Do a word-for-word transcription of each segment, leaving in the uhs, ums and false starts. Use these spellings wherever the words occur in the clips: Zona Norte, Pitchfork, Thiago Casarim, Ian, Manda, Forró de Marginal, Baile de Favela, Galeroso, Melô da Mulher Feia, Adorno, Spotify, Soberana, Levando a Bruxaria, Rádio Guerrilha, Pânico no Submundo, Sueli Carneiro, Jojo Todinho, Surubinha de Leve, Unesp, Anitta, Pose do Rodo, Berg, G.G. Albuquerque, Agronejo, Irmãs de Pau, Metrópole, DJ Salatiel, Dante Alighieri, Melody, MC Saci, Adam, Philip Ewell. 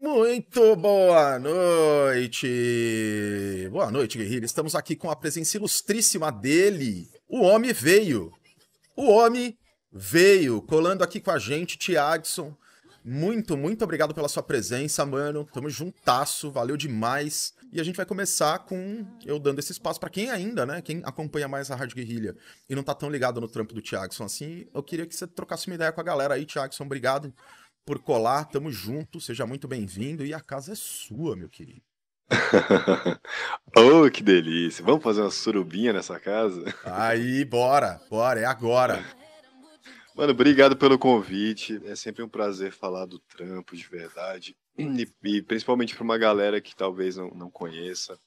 Muito boa noite! Boa noite, Guerrilha. Estamos aqui com a presença ilustríssima dele. O homem veio. O homem veio. Colando aqui com a gente, Thiagson. Muito, muito obrigado pela sua presença, mano. Tamo juntasso. Valeu demais. E a gente vai começar com eu dando esse espaço para quem ainda, né? Quem acompanha mais a Rádio Guerrilha e não tá tão ligado no trampo do Thiagson assim. Eu queria que você trocasse uma ideia com a galera aí, Thiagson. Obrigado por colar, tamo junto, seja muito bem-vindo e a casa é sua, meu querido. Oh, que delícia! Vamos fazer uma surubinha nessa casa? Aí, bora, bora, é agora. Mano, obrigado pelo convite, é sempre um prazer falar do trampo de verdade e, e principalmente para uma galera que talvez não, não conheça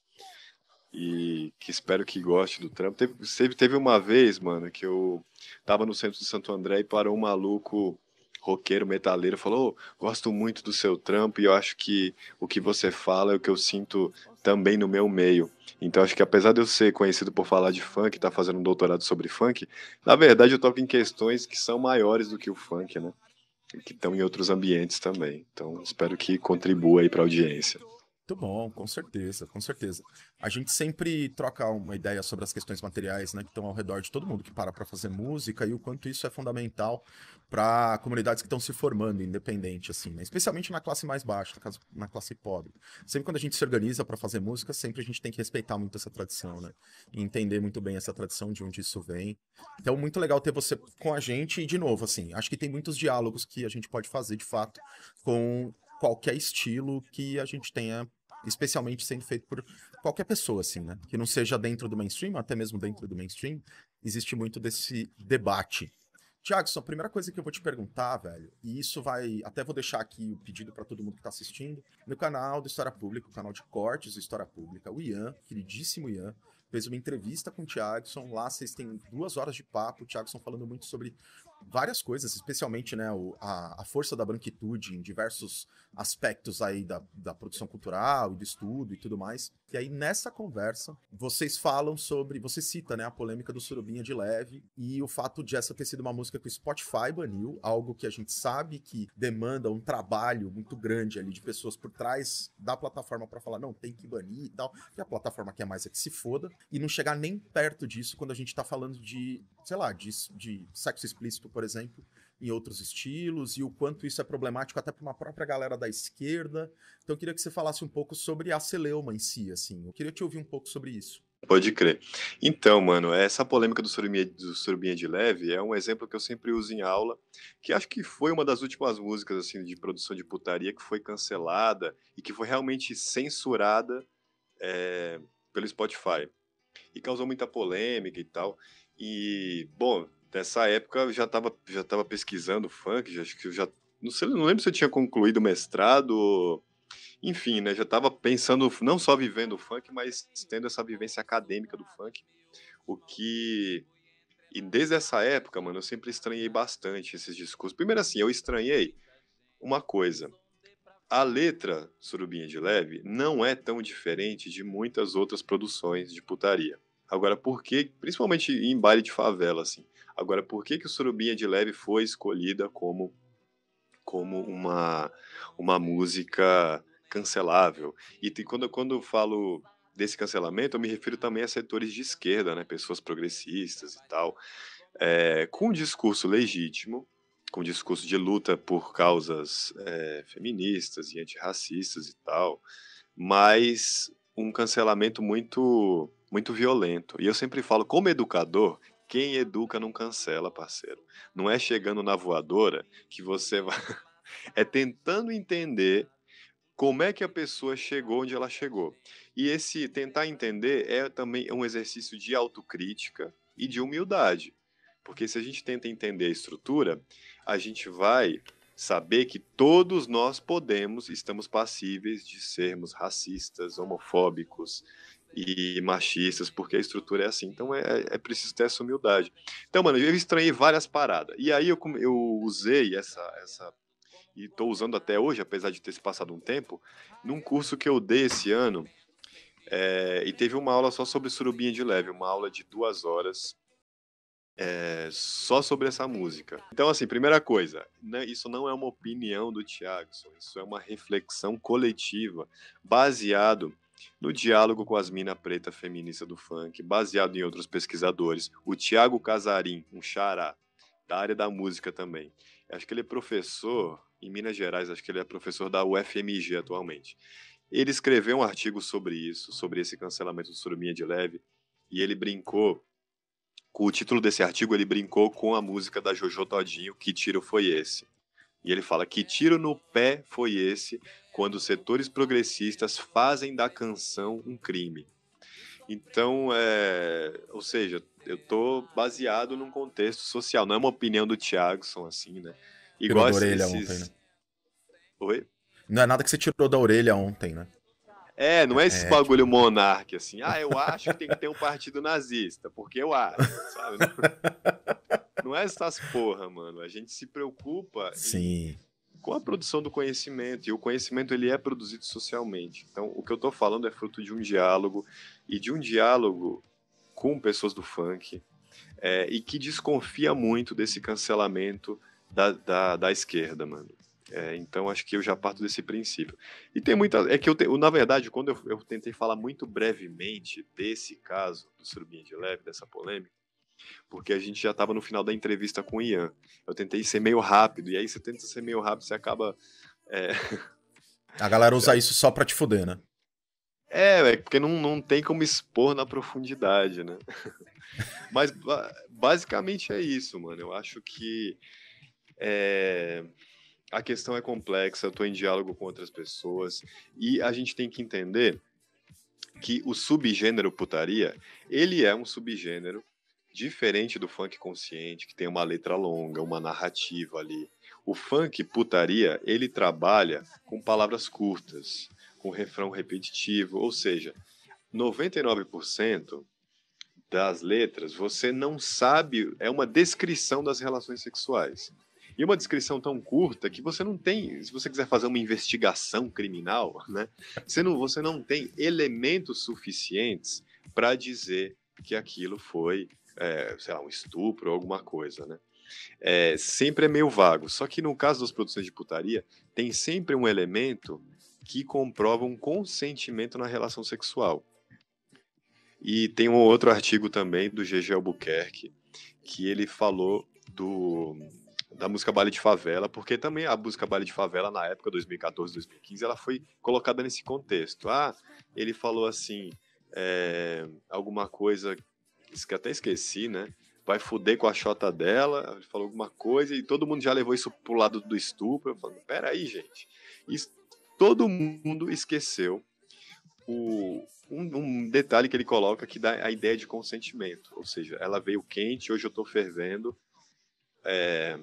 e que espero que goste do trampo. Teve, teve uma vez, mano, que eu tava no centro de Santo André e parou um maluco roqueiro, metaleiro, falou, oh, gosto muito do seu trampo e eu acho que o que você fala é o que eu sinto também no meu meio. Então acho que apesar de eu ser conhecido por falar de funk, tá fazendo um doutorado sobre funk, na verdade eu toco em questões que são maiores do que o funk, né? E que estão em outros ambientes também. Então espero que contribua aí pra audiência. Muito bom, com certeza, com certeza. A gente sempre troca uma ideia sobre as questões materiais, né, que estão ao redor de todo mundo que para para fazer música e o quanto isso é fundamental para comunidades que estão se formando, independente, assim, né? Especialmente na classe mais baixa, na classe pobre. Sempre quando a gente se organiza para fazer música, sempre a gente tem que respeitar muito essa tradição, né? E entender muito bem essa tradição, de onde isso vem. Então, muito legal ter você com a gente e, de novo, assim, acho que tem muitos diálogos que a gente pode fazer, de fato, com qualquer estilo que a gente tenha, especialmente sendo feito por qualquer pessoa, assim, né? Que não seja dentro do mainstream, até mesmo dentro do mainstream, existe muito desse debate. Thiagson, a primeira coisa que eu vou te perguntar, velho, e isso vai... Até vou deixar aqui o pedido para todo mundo que tá assistindo, no canal do História Pública, o canal de cortes do História Pública, o Ian, queridíssimo Ian, fez uma entrevista com o Thiagson, lá vocês têm duas horas de papo, o Thiagson falando muito sobre várias coisas, especialmente, né, o, a, a força da branquitude em diversos aspectos aí da, da produção cultural, do estudo e tudo mais. E aí, nessa conversa, vocês falam sobre, você cita, né, a polêmica do Surubinha de Leve e o fato de essa ter sido uma música que o Spotify baniu, algo que a gente sabe que demanda um trabalho muito grande ali de pessoas por trás da plataforma para falar, não, tem que banir e tal, que a plataforma quer mais é que se foda. E não chegar nem perto disso quando a gente tá falando de, sei lá, de, de sexo explícito, por exemplo, em outros estilos, e o quanto isso é problemático até para uma própria galera da esquerda. Então eu queria que você falasse um pouco sobre a celeuma em si, assim. Eu queria te ouvir um pouco sobre isso. Pode crer. Então, mano, essa polêmica do Surubinha, do Surubinha de Leve é um exemplo que eu sempre uso em aula, que acho que foi uma das últimas músicas, assim, de produção de putaria que foi cancelada e que foi realmente censurada é, pelo Spotify. E causou muita polêmica e tal. E, bom, nessa época eu já estava já tava pesquisando funk, já, já, não sei, não lembro se eu tinha concluído o mestrado, ou... enfim, né, já estava pensando, não só vivendo o funk, mas tendo essa vivência acadêmica do funk, o que... E desde essa época, mano, eu sempre estranhei bastante esses discursos. Primeiro assim, eu estranhei uma coisa... A letra Surubinha de Leve não é tão diferente de muitas outras produções de putaria. Agora, por que, principalmente em baile de favela, assim, agora, por que que o Surubinha de Leve foi escolhida como, como uma, uma música cancelável? E tem, quando, quando eu falo desse cancelamento, eu me refiro também a setores de esquerda, né, pessoas progressistas e tal, é, com um discurso legítimo, com discurso de luta por causas é, feministas e antirracistas e tal, mas um cancelamento muito, muito violento. E eu sempre falo, como educador, quem educa não cancela, parceiro. Não é chegando na voadora que você vai... É tentando entender como é que a pessoa chegou onde ela chegou. E esse tentar entender é também um exercício de autocrítica e de humildade. Porque se a gente tenta entender a estrutura, a gente vai saber que todos nós podemos, estamos passíveis de sermos racistas, homofóbicos e machistas, porque a estrutura é assim. Então é, é preciso ter essa humildade. Então, mano, eu estranhei várias paradas. E aí eu, eu usei essa... essa e estou usando até hoje, apesar de ter se passado um tempo, num curso que eu dei esse ano. É, e teve uma aula só sobre Surubinha de Leve, uma aula de duas horas. é, só sobre essa música. Então, assim, primeira coisa, né, isso não é uma opinião do Thiagson, isso é uma reflexão coletiva baseado no diálogo com as mina preta feminista do funk, baseado em outros pesquisadores. O Thiago Casarim, um xará, da área da música também. Acho que ele é professor em Minas Gerais, acho que ele é professor da U F M G atualmente. Ele escreveu um artigo sobre isso, sobre esse cancelamento do Surubinha de Leve, e ele brincou, com o título desse artigo, ele brincou com a música da Jojo Todinho, Que Tiro Foi Esse? E ele fala, que tiro no pé foi esse quando os setores progressistas fazem da canção um crime? Então, é, ou seja, eu tô baseado num contexto social, não é uma opinião do Thiagson, assim, né? Igual tirou da orelha esses... ontem, né? Oi? Não é nada que você tirou da orelha ontem, né? É, não é esse é, bagulho tipo... monarca, assim, ah, eu acho que tem que ter um partido nazista, porque eu acho, sabe? Não é essas porra, mano, a gente se preocupa sim. Em... com a produção do conhecimento, e o conhecimento ele é produzido socialmente, então o que eu tô falando é fruto de um diálogo, e de um diálogo com pessoas do funk, é, e que desconfia muito desse cancelamento da, da, da esquerda, mano. É, então, acho que eu já parto desse princípio. E tem muita... É que eu, te, eu na verdade, quando eu, eu tentei falar muito brevemente desse caso do Surubinha de Leve, dessa polêmica, porque a gente já estava no final da entrevista com o Ian. Eu tentei ser meio rápido, e aí você tenta ser meio rápido, você acaba... É... A galera usa isso só pra te fuder, né? É, é porque não, não tem como expor na profundidade, né? Mas, basicamente, é isso, mano. Eu acho que... É... A questão é complexa, eu estou em diálogo com outras pessoas e a gente tem que entender que o subgênero putaria, ele é um subgênero diferente do funk consciente, que tem uma letra longa, uma narrativa ali. O funk putaria, ele trabalha com palavras curtas, com refrão repetitivo, ou seja, noventa e nove por cento das letras você não sabe, é uma descrição das relações sexuais. E uma descrição tão curta que você não tem, se você quiser fazer uma investigação criminal, né, você não, você não tem elementos suficientes para dizer que aquilo foi, é, sei lá, um estupro ou alguma coisa, né? É, sempre é meio vago, só que no caso das produções de putaria, tem sempre um elemento que comprova um consentimento na relação sexual. E tem um outro artigo também do G G. Albuquerque, que ele falou do... da música Baile de Favela, porque também a música Baile de Favela, na época, dois mil e quatorze, dois mil e quinze, ela foi colocada nesse contexto. Ah, ele falou assim, é, alguma coisa, isso que até esqueci, né? Vai fuder com a xota dela, ele falou alguma coisa, e todo mundo já levou isso pro lado do estupro. Eu falo, peraí, gente. Isso, todo mundo esqueceu o, um, um detalhe que ele coloca, que dá a ideia de consentimento. Ou seja, ela veio quente, hoje eu tô fervendo, é...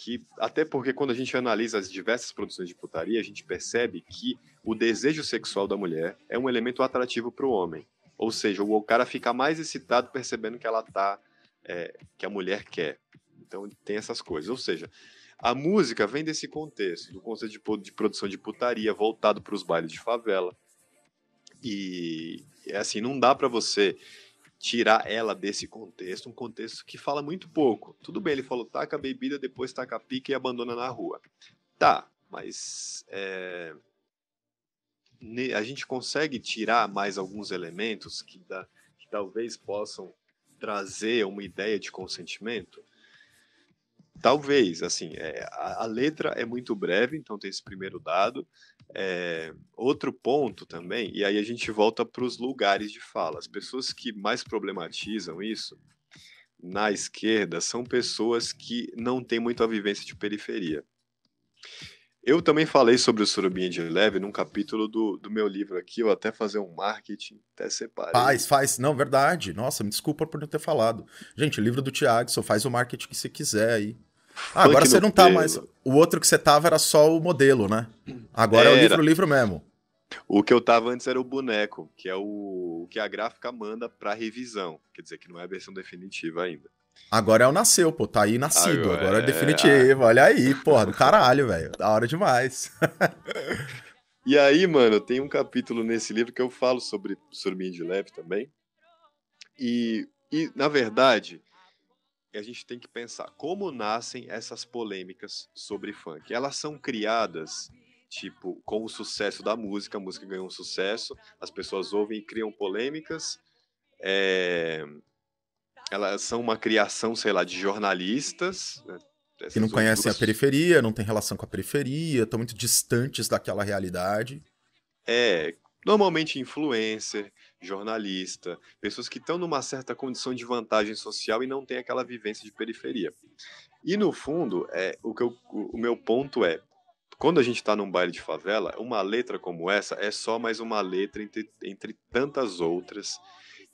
Que, até porque quando a gente analisa as diversas produções de putaria, a gente percebe que o desejo sexual da mulher é um elemento atrativo para o homem. Ou seja, o cara fica mais excitado percebendo que ela tá, é, que a mulher quer. Então tem essas coisas. Ou seja, a música vem desse contexto, do conceito de, de produção de putaria voltado para os bailes de favela. E assim, não dá para você tirar ela desse contexto, um contexto que fala muito pouco. Tudo bem, ele falou, taca a bebida, depois taca a pica e abandona na rua. Tá, mas é... a gente consegue tirar mais alguns elementos que, dá, que talvez possam trazer uma ideia de consentimento? Talvez, assim, é, a, a letra é muito breve, então tem esse primeiro dado. É, outro ponto também, e aí a gente volta para os lugares de fala. As pessoas que mais problematizam isso na esquerda são pessoas que não têm muito a vivência de periferia. Eu também falei sobre o Surubinha de Leve num capítulo do, do meu livro aqui, eu até fazer um marketing, até separei. Faz, faz, não, verdade. Nossa, me desculpa por não ter falado. Gente, o livro do Thiago, só faz o marketing que você quiser aí. Ah, agora você não tá pelo. Mais... O outro que você tava era só o modelo, né? Agora era. É o livro, o livro mesmo. O que eu tava antes era o boneco, que é o, o que a gráfica manda pra revisão. Quer dizer, que não é a versão definitiva ainda. Agora é o nasceu, pô. Tá aí nascido. Agora, agora é definitivo. É... Olha aí, porra. Do caralho, velho. Da hora demais. E aí, mano, tem um capítulo nesse livro que eu falo sobre Surubinha de Leve também. E, e na verdade... que a gente tem que pensar como nascem essas polêmicas sobre funk. Elas são criadas, tipo, com o sucesso da música, a música ganhou um sucesso, as pessoas ouvem e criam polêmicas, é... elas são uma criação, sei lá, de jornalistas, né? Que não conhecem a periferia, não tem relação com a periferia, estão muito distantes daquela realidade. É, normalmente influencer, jornalista, pessoas que estão numa certa condição de vantagem social e não tem aquela vivência de periferia. E no fundo, é, o, que eu, o meu ponto é, quando a gente está num baile de favela, uma letra como essa é só mais uma letra entre, entre tantas outras.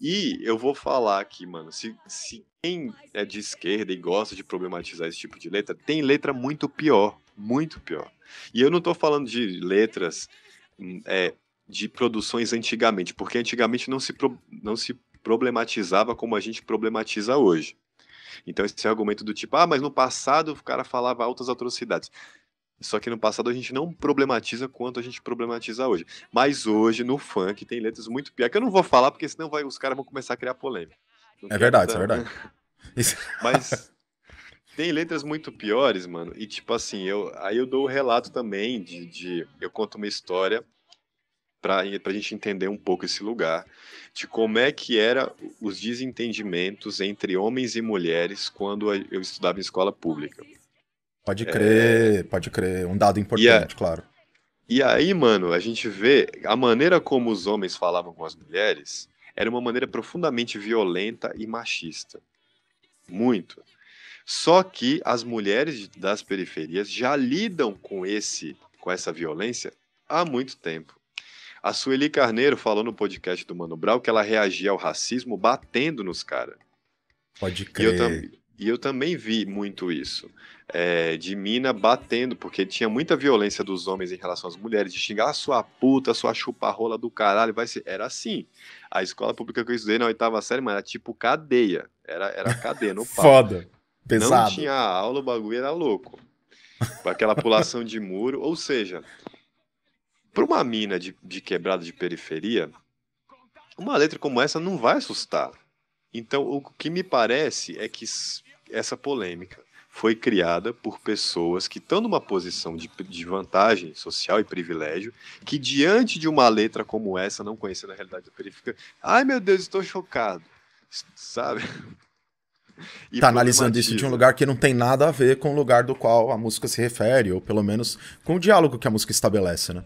E eu vou falar aqui, mano, se, se quem é de esquerda e gosta de problematizar esse tipo de letra, tem letra muito pior, muito pior. E eu não tô falando de letras é, de produções antigamente, porque antigamente não se, pro, não se problematizava como a gente problematiza hoje. Então esse argumento do tipo, ah, mas no passado o cara falava altas atrocidades. Só que no passado a gente não problematiza quanto a gente problematiza hoje. Mas hoje, no funk, tem letras muito piores, que eu não vou falar, porque senão vai, os caras vão começar a criar polêmica. Não é verdade, tanto... é verdade. Isso... Mas tem letras muito piores, mano. E tipo assim, eu, aí eu dou o relato também de, de... Eu conto uma história pra, pra gente entender um pouco esse lugar, de como é que eram os desentendimentos entre homens e mulheres quando eu estudava em escola pública. Pode crer, é... pode crer. Um dado importante, e a... claro. E aí, mano, a gente vê a maneira como os homens falavam com as mulheres era uma maneira profundamente violenta e machista. Muito. Só que as mulheres das periferias já lidam com, esse, com essa violência há muito tempo. A Sueli Carneiro falou no podcast do Mano Brau que ela reagia ao racismo batendo nos caras. Pode crer. E eu também... E eu também vi muito isso, é, de mina batendo, porque tinha muita violência dos homens em relação às mulheres, de xingar a sua puta, a sua chupa-rola do caralho, vai ser... era assim. A escola pública que eu estudei na oitava série, mano, era tipo cadeia, era, era cadeia no pau. Foda, pesado. Não tinha aula, o bagulho era louco, aquela pulação de muro, ou seja, para uma mina de, de quebrada de periferia, uma letra como essa não vai assustar. Então, o que me parece é que essa polêmica foi criada por pessoas que estão numa posição de, de vantagem social e privilégio, que diante de uma letra como essa, não conhecendo a realidade da periferia, ai meu Deus, estou chocado, sabe? E tá analisando isso de um lugar que não tem nada a ver com o lugar do qual a música se refere, ou pelo menos com o diálogo que a música estabelece, né?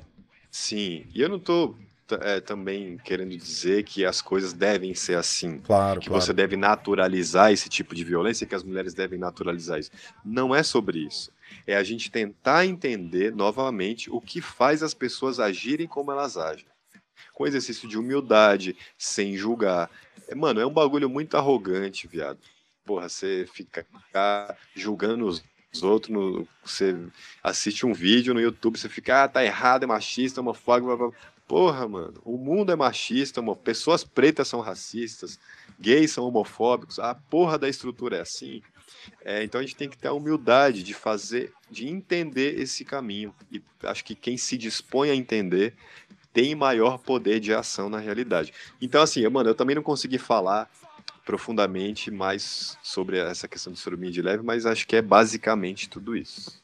Sim, e eu não tô... É, também querendo dizer que as coisas devem ser assim, claro, que claro. Você deve naturalizar esse tipo de violência, que as mulheres devem naturalizar isso. Não é sobre isso. É a gente tentar entender novamente o que faz as pessoas agirem como elas agem, com exercício de humildade, sem julgar. Mano, é um bagulho muito arrogante, viado. Porra, você fica julgando os Os outros, no, você assiste um vídeo no YouTube, você fica, ah, tá errado, é machista, homofóbico. Porra, mano, o mundo é machista, mano. Pessoas pretas são racistas, gays são homofóbicos, a porra da estrutura é assim. É, então a gente tem que ter a humildade de fazer, de entender esse caminho. E acho que quem se dispõe a entender tem maior poder de ação na realidade. Então, assim, mano, eu também não consegui falar profundamente mais sobre essa questão de Surubinha de Leve, mas acho que é basicamente tudo isso.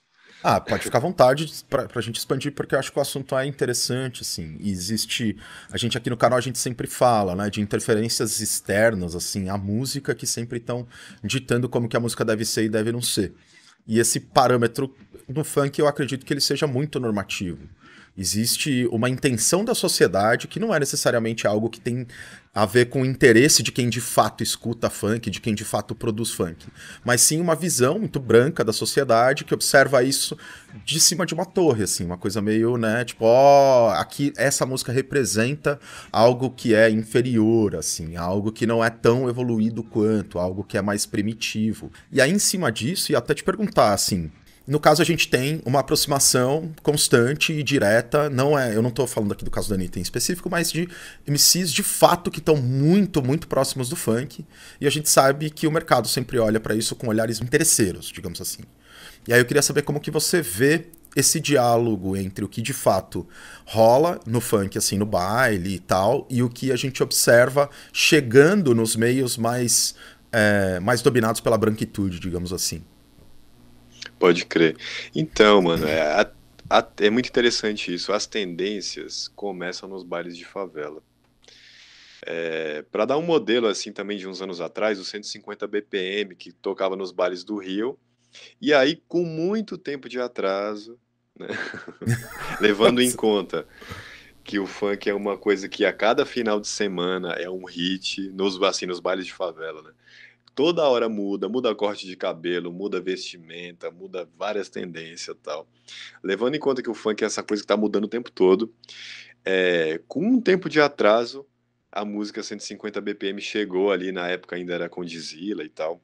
Ah, pode ficar à vontade pra, pra gente expandir, porque eu acho que o assunto é interessante, assim, e existe, a gente aqui no canal a gente sempre fala, né, de interferências externas, assim, à música que sempre estão ditando como que a música deve ser e deve não ser. E esse parâmetro do funk, eu acredito que ele seja muito normativo. Existe uma intenção da sociedade que não é necessariamente algo que tem a ver com o interesse de quem de fato escuta funk, de quem de fato produz funk, mas sim uma visão muito branca da sociedade que observa isso de cima de uma torre, assim, uma coisa meio, né, tipo, ó, aqui essa música representa algo que é inferior, assim, algo que não é tão evoluído quanto, algo que é mais primitivo. E aí, em cima disso, e até te perguntar, assim, no caso, a gente tem uma aproximação constante e direta, não é, eu não estou falando aqui do caso da Anitta em específico, mas de M Cs de fato que estão muito, muito próximos do funk, e a gente sabe que o mercado sempre olha para isso com olhares interesseiros, digamos assim. E aí eu queria saber como que você vê esse diálogo entre o que de fato rola no funk, assim, no baile e tal, e o que a gente observa chegando nos meios mais... é, mais dominados pela branquitude, digamos assim. Pode crer. Então, mano, é, a, a, é muito interessante isso. As tendências começam nos bailes de favela. É, para dar um modelo assim também de uns anos atrás, o cento e cinquenta B P M que tocava nos bailes do Rio, e aí com muito tempo de atraso, né? Levando em conta que o funk é uma coisa que a cada final de semana é um hit, nos, assim, nos bailes de favela, né? Toda hora muda, muda corte de cabelo, muda vestimenta, muda várias tendências e tal. Levando em conta que o funk é essa coisa que tá mudando o tempo todo, é, com um tempo de atraso, a música cento e cinquenta B P M chegou ali, na época ainda era Condizila e tal.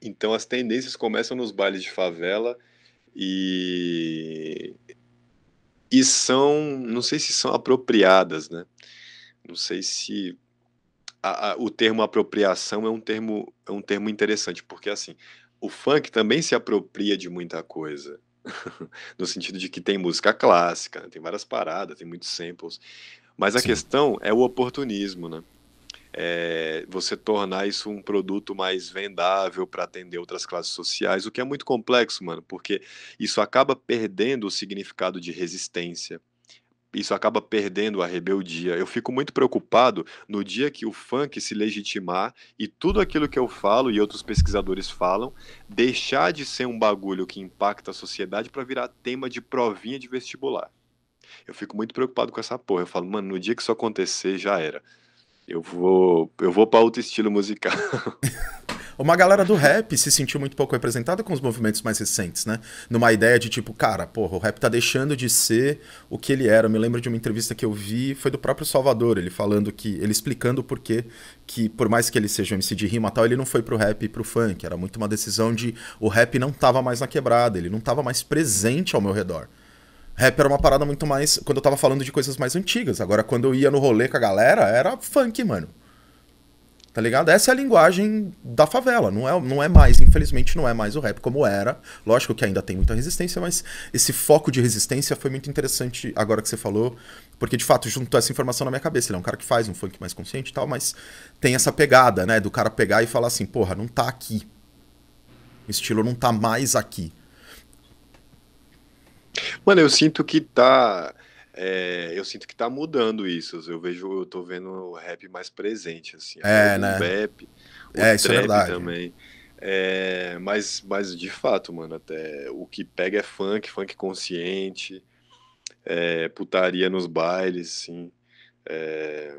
Então as tendências começam nos bailes de favela e... E são, não sei se são apropriadas, né? Não sei se a, a, o termo apropriação é um termo, é um termo interessante, porque assim, o funk também se apropria de muita coisa, no sentido de que tem música clássica, né? Tem várias paradas, tem muitos samples, mas a Sim. questão é o oportunismo, né? É você tornar isso um produto mais vendável para atender outras classes sociais, o que é muito complexo, mano, porque isso acaba perdendo o significado de resistência, isso acaba perdendo a rebeldia. Eu fico muito preocupado no dia que o funk se legitimar e tudo aquilo que eu falo e outros pesquisadores falam deixar de ser um bagulho que impacta a sociedade para virar tema de provinha de vestibular. Eu fico muito preocupado com essa porra. Eu falo, mano, no dia que isso acontecer, já era. Eu vou, eu vou para outro estilo musical. Uma galera do rap se sentiu muito pouco representada com os movimentos mais recentes, né? Numa ideia de tipo, cara, porra, o rap tá deixando de ser o que ele era. Eu me lembro de uma entrevista que eu vi, foi do próprio Salvador, ele falando que, ele explicando por quê, que por mais que ele seja um M C de rima e tal, ele não foi pro rap e pro funk. Era muito uma decisão de, o rap não tava mais na quebrada, ele não tava mais presente ao meu redor. Rap era uma parada muito mais... Quando eu tava falando de coisas mais antigas. Agora, quando eu ia no rolê com a galera, era funk, mano. Tá ligado? Essa é a linguagem da favela. Não é, não é mais, infelizmente, não é mais o rap como era. Lógico que ainda tem muita resistência, mas esse foco de resistência foi muito interessante agora que você falou. Porque, de fato, juntou essa informação na minha cabeça. Ele é um cara que faz um funk mais consciente e tal, mas tem essa pegada, né? Do cara pegar e falar assim, porra, não tá aqui. O estilo não tá mais aqui. Mano, eu sinto que tá é, eu sinto que tá mudando isso. Eu vejo, eu tô vendo o rap mais presente assim, é, né? O rap, o é, trap é também é, mas, mas de fato, mano, até o que pega é funk, funk consciente, é, putaria nos bailes, sim. É,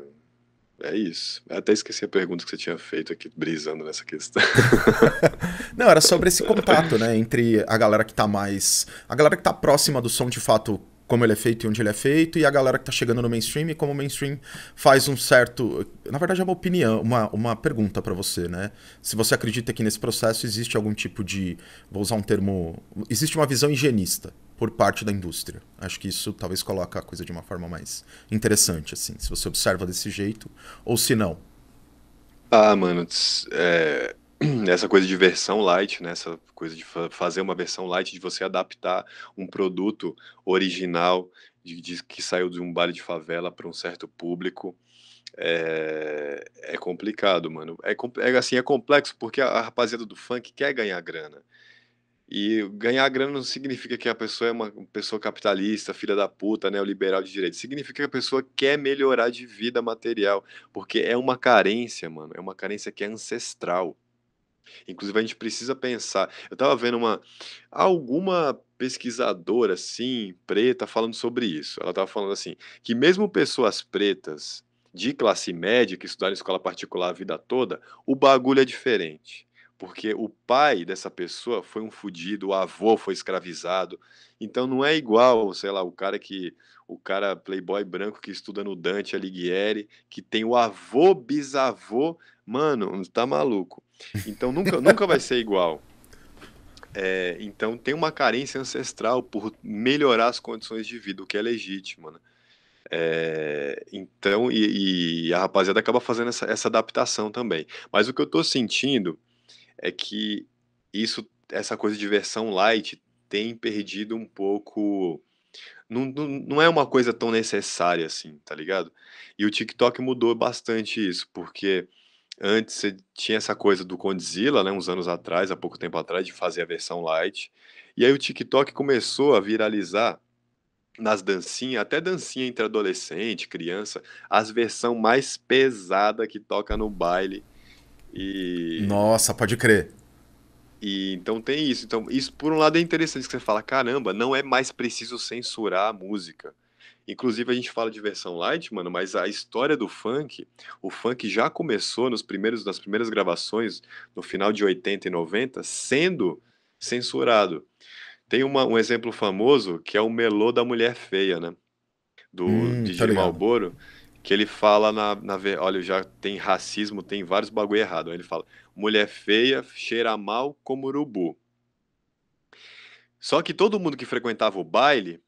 é isso. Eu até esqueci a pergunta que você tinha feito aqui, brisando nessa questão. Não, era sobre esse contato, né? Entre a galera que tá mais... A galera que tá próxima do som, de fato, como ele é feito e onde ele é feito, e a galera que tá chegando no mainstream, e como o mainstream faz um certo... Na verdade, é uma opinião, uma, uma pergunta pra você, né? Se você acredita que nesse processo existe algum tipo de... Vou usar um termo... Existe uma visão higienista por parte da indústria. Acho que isso talvez coloca a coisa de uma forma mais interessante, assim. Se você observa desse jeito, ou se não. Ah, mano, é... essa coisa de versão light, né? Essa coisa de fa fazer uma versão light, de você adaptar um produto original de, de, que saiu de um baile de favela para um certo público, é, é complicado, mano. É, é, assim, é complexo porque a, a rapaziada do funk quer ganhar grana. E ganhar grana não significa que a pessoa é uma pessoa capitalista, filha da puta, neoliberal de direito. Significa que a pessoa quer melhorar de vida material, porque é uma carência, mano. É uma carência que é ancestral. Inclusive a gente precisa pensar, eu tava vendo uma, alguma pesquisadora assim, preta, falando sobre isso. Ela tava falando assim, que mesmo pessoas pretas de classe média que estudaram em escola particular a vida toda, o bagulho é diferente, porque o pai dessa pessoa foi um fudido, o avô foi escravizado, então não é igual, sei lá, o cara que o cara playboy branco que estuda no Dante Alighieri, que tem o avô, bisavô, mano, tá maluco. Então nunca, nunca vai ser igual. É, então tem uma carência ancestral por melhorar as condições de vida, o que é legítimo, né? É, então, e, e a rapaziada acaba fazendo essa, essa adaptação também. Mas o que eu tô sentindo é que isso, essa coisa de versão light tem perdido um pouco... Não, não, não é uma coisa tão necessária assim, tá ligado? E o TikTok mudou bastante isso, porque... Antes você tinha essa coisa do Condzilla, né, uns anos atrás, há pouco tempo atrás, de fazer a versão light. E aí o TikTok começou a viralizar nas dancinhas, até dancinha entre adolescente, criança, as versões mais pesadas que toca no baile. E... Nossa, pode crer. E, então tem isso. Então, isso por um lado é interessante, que você fala, caramba, não é mais preciso censurar a música. Inclusive a gente fala de versão light, mano, mas a história do funk, o funk já começou nos primeiros, nas primeiras gravações, no final de oitenta e noventa, sendo censurado. Tem uma, um exemplo famoso, que é o Melô da Mulher Feia, né? Do hum, D J tá Malboro, que ele fala na, na... Olha, já tem racismo, tem vários bagulho errado. Aí ele fala, mulher feia cheira mal como urubu. Só que todo mundo que frequentava o baile...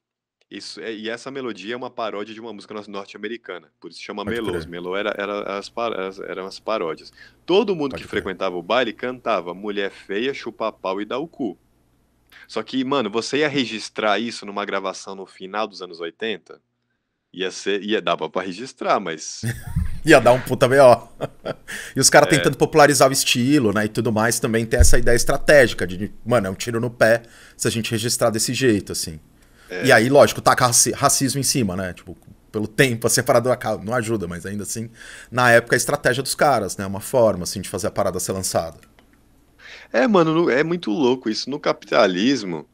Isso, e essa melodia é uma paródia de uma música norte-americana, por isso chama Melôs. Melô era, era as, eram as paródias. Todo mundo Pode que crer. frequentava o baile cantava mulher feia, chupa pau e dá o cu. Só que, mano, você ia registrar isso numa gravação no final dos anos oitenta? Ia ser, ia dar pra registrar, mas... ia dar um puta B O. E os caras é. tentando popularizar o estilo, né, e tudo mais, também tem essa ideia estratégica de, mano, é um tiro no pé se a gente registrar desse jeito, assim. É. E aí, lógico, taca racismo em cima, né? Tipo, pelo tempo, a separadora não ajuda, mas ainda assim, na época, a estratégia dos caras, né? Uma forma, assim, de fazer a parada ser lançada. É, mano, é muito louco isso. No capitalismo,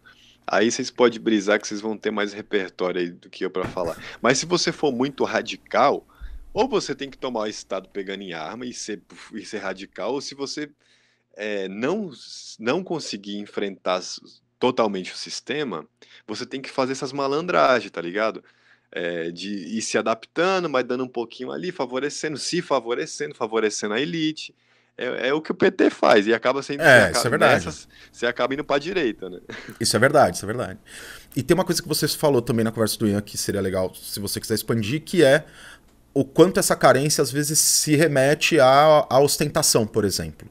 aí vocês podem brisar que vocês vão ter mais repertório aí do que eu pra falar. Mas se você for muito radical, ou você tem que tomar o Estado pegando em arma e ser, e ser radical, ou se você é, não, não conseguir enfrentar... totalmente o sistema, você tem que fazer essas malandragens, tá ligado? É, de ir se adaptando, mas dando um pouquinho ali, favorecendo, se favorecendo, favorecendo a elite. É, é o que o P T faz e acaba sendo... É, acaba, isso é verdade. Nessas, você acaba indo pra direita, né? Isso é verdade, isso é verdade. E tem uma coisa que você falou também na conversa do Ian, que seria legal se você quiser expandir, que é o quanto essa carência às vezes se remete à, à ostentação, por exemplo.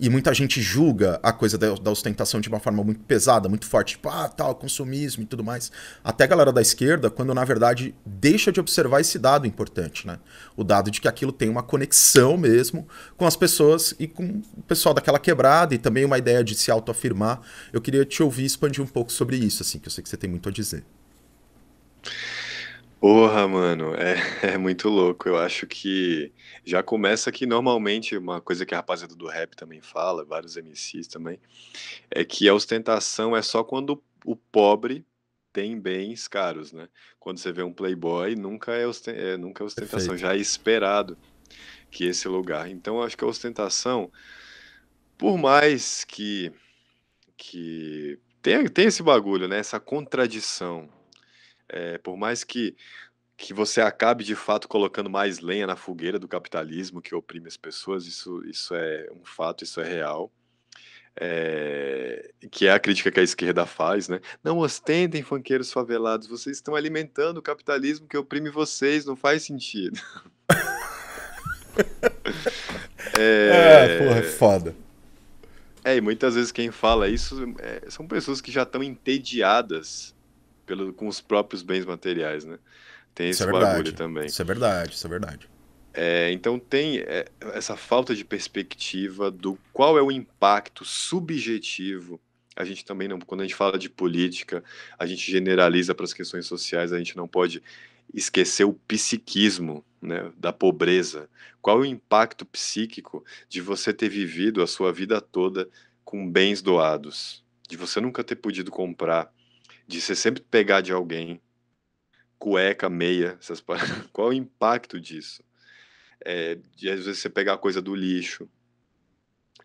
E muita gente julga a coisa da, da ostentação de uma forma muito pesada, muito forte. Tipo, ah, tal, consumismo e tudo mais. Até a galera da esquerda, quando na verdade deixa de observar esse dado importante, né? O dado de que aquilo tem uma conexão mesmo com as pessoas e com o pessoal daquela quebrada e também uma ideia de se autoafirmar. Eu queria te ouvir expandir um pouco sobre isso, assim, que eu sei que você tem muito a dizer. Porra, mano, é, é muito louco. Eu acho que já começa que normalmente uma coisa que a rapaziada do rap também fala, vários M Cs também, é que a ostentação é só quando o pobre tem bens caros, né? Quando você vê um playboy, nunca é, osten- é, nunca é ostentação, Perfeito. já é esperado que esse lugar. Então, eu acho que a ostentação, por mais que, que tenha, tenha esse bagulho, né? Essa contradição. É, por mais que, que você acabe, de fato, colocando mais lenha na fogueira do capitalismo que oprime as pessoas, isso, isso é um fato, isso é real, é, que é a crítica que a esquerda faz, né? Não ostentem, funkeiros favelados, vocês estão alimentando o capitalismo que oprime vocês, não faz sentido. é, é, porra, é foda. É, e muitas vezes quem fala isso é, são pessoas que já estão entediadas Pelo, com os próprios bens materiais, né? Tem esse bagulho também. Isso é verdade, isso é verdade. É, então tem é, essa falta de perspectiva do qual é o impacto subjetivo. A gente também não, quando a gente fala de política, a gente generaliza para as questões sociais, a gente não pode esquecer o psiquismo, né, da pobreza. Qual é o impacto psíquico de você ter vivido a sua vida toda com bens doados, de você nunca ter podido comprar, de você sempre pegar de alguém, cueca, meia, essas paradas. Qual é o impacto disso? É, de às vezes você pegar coisa do lixo,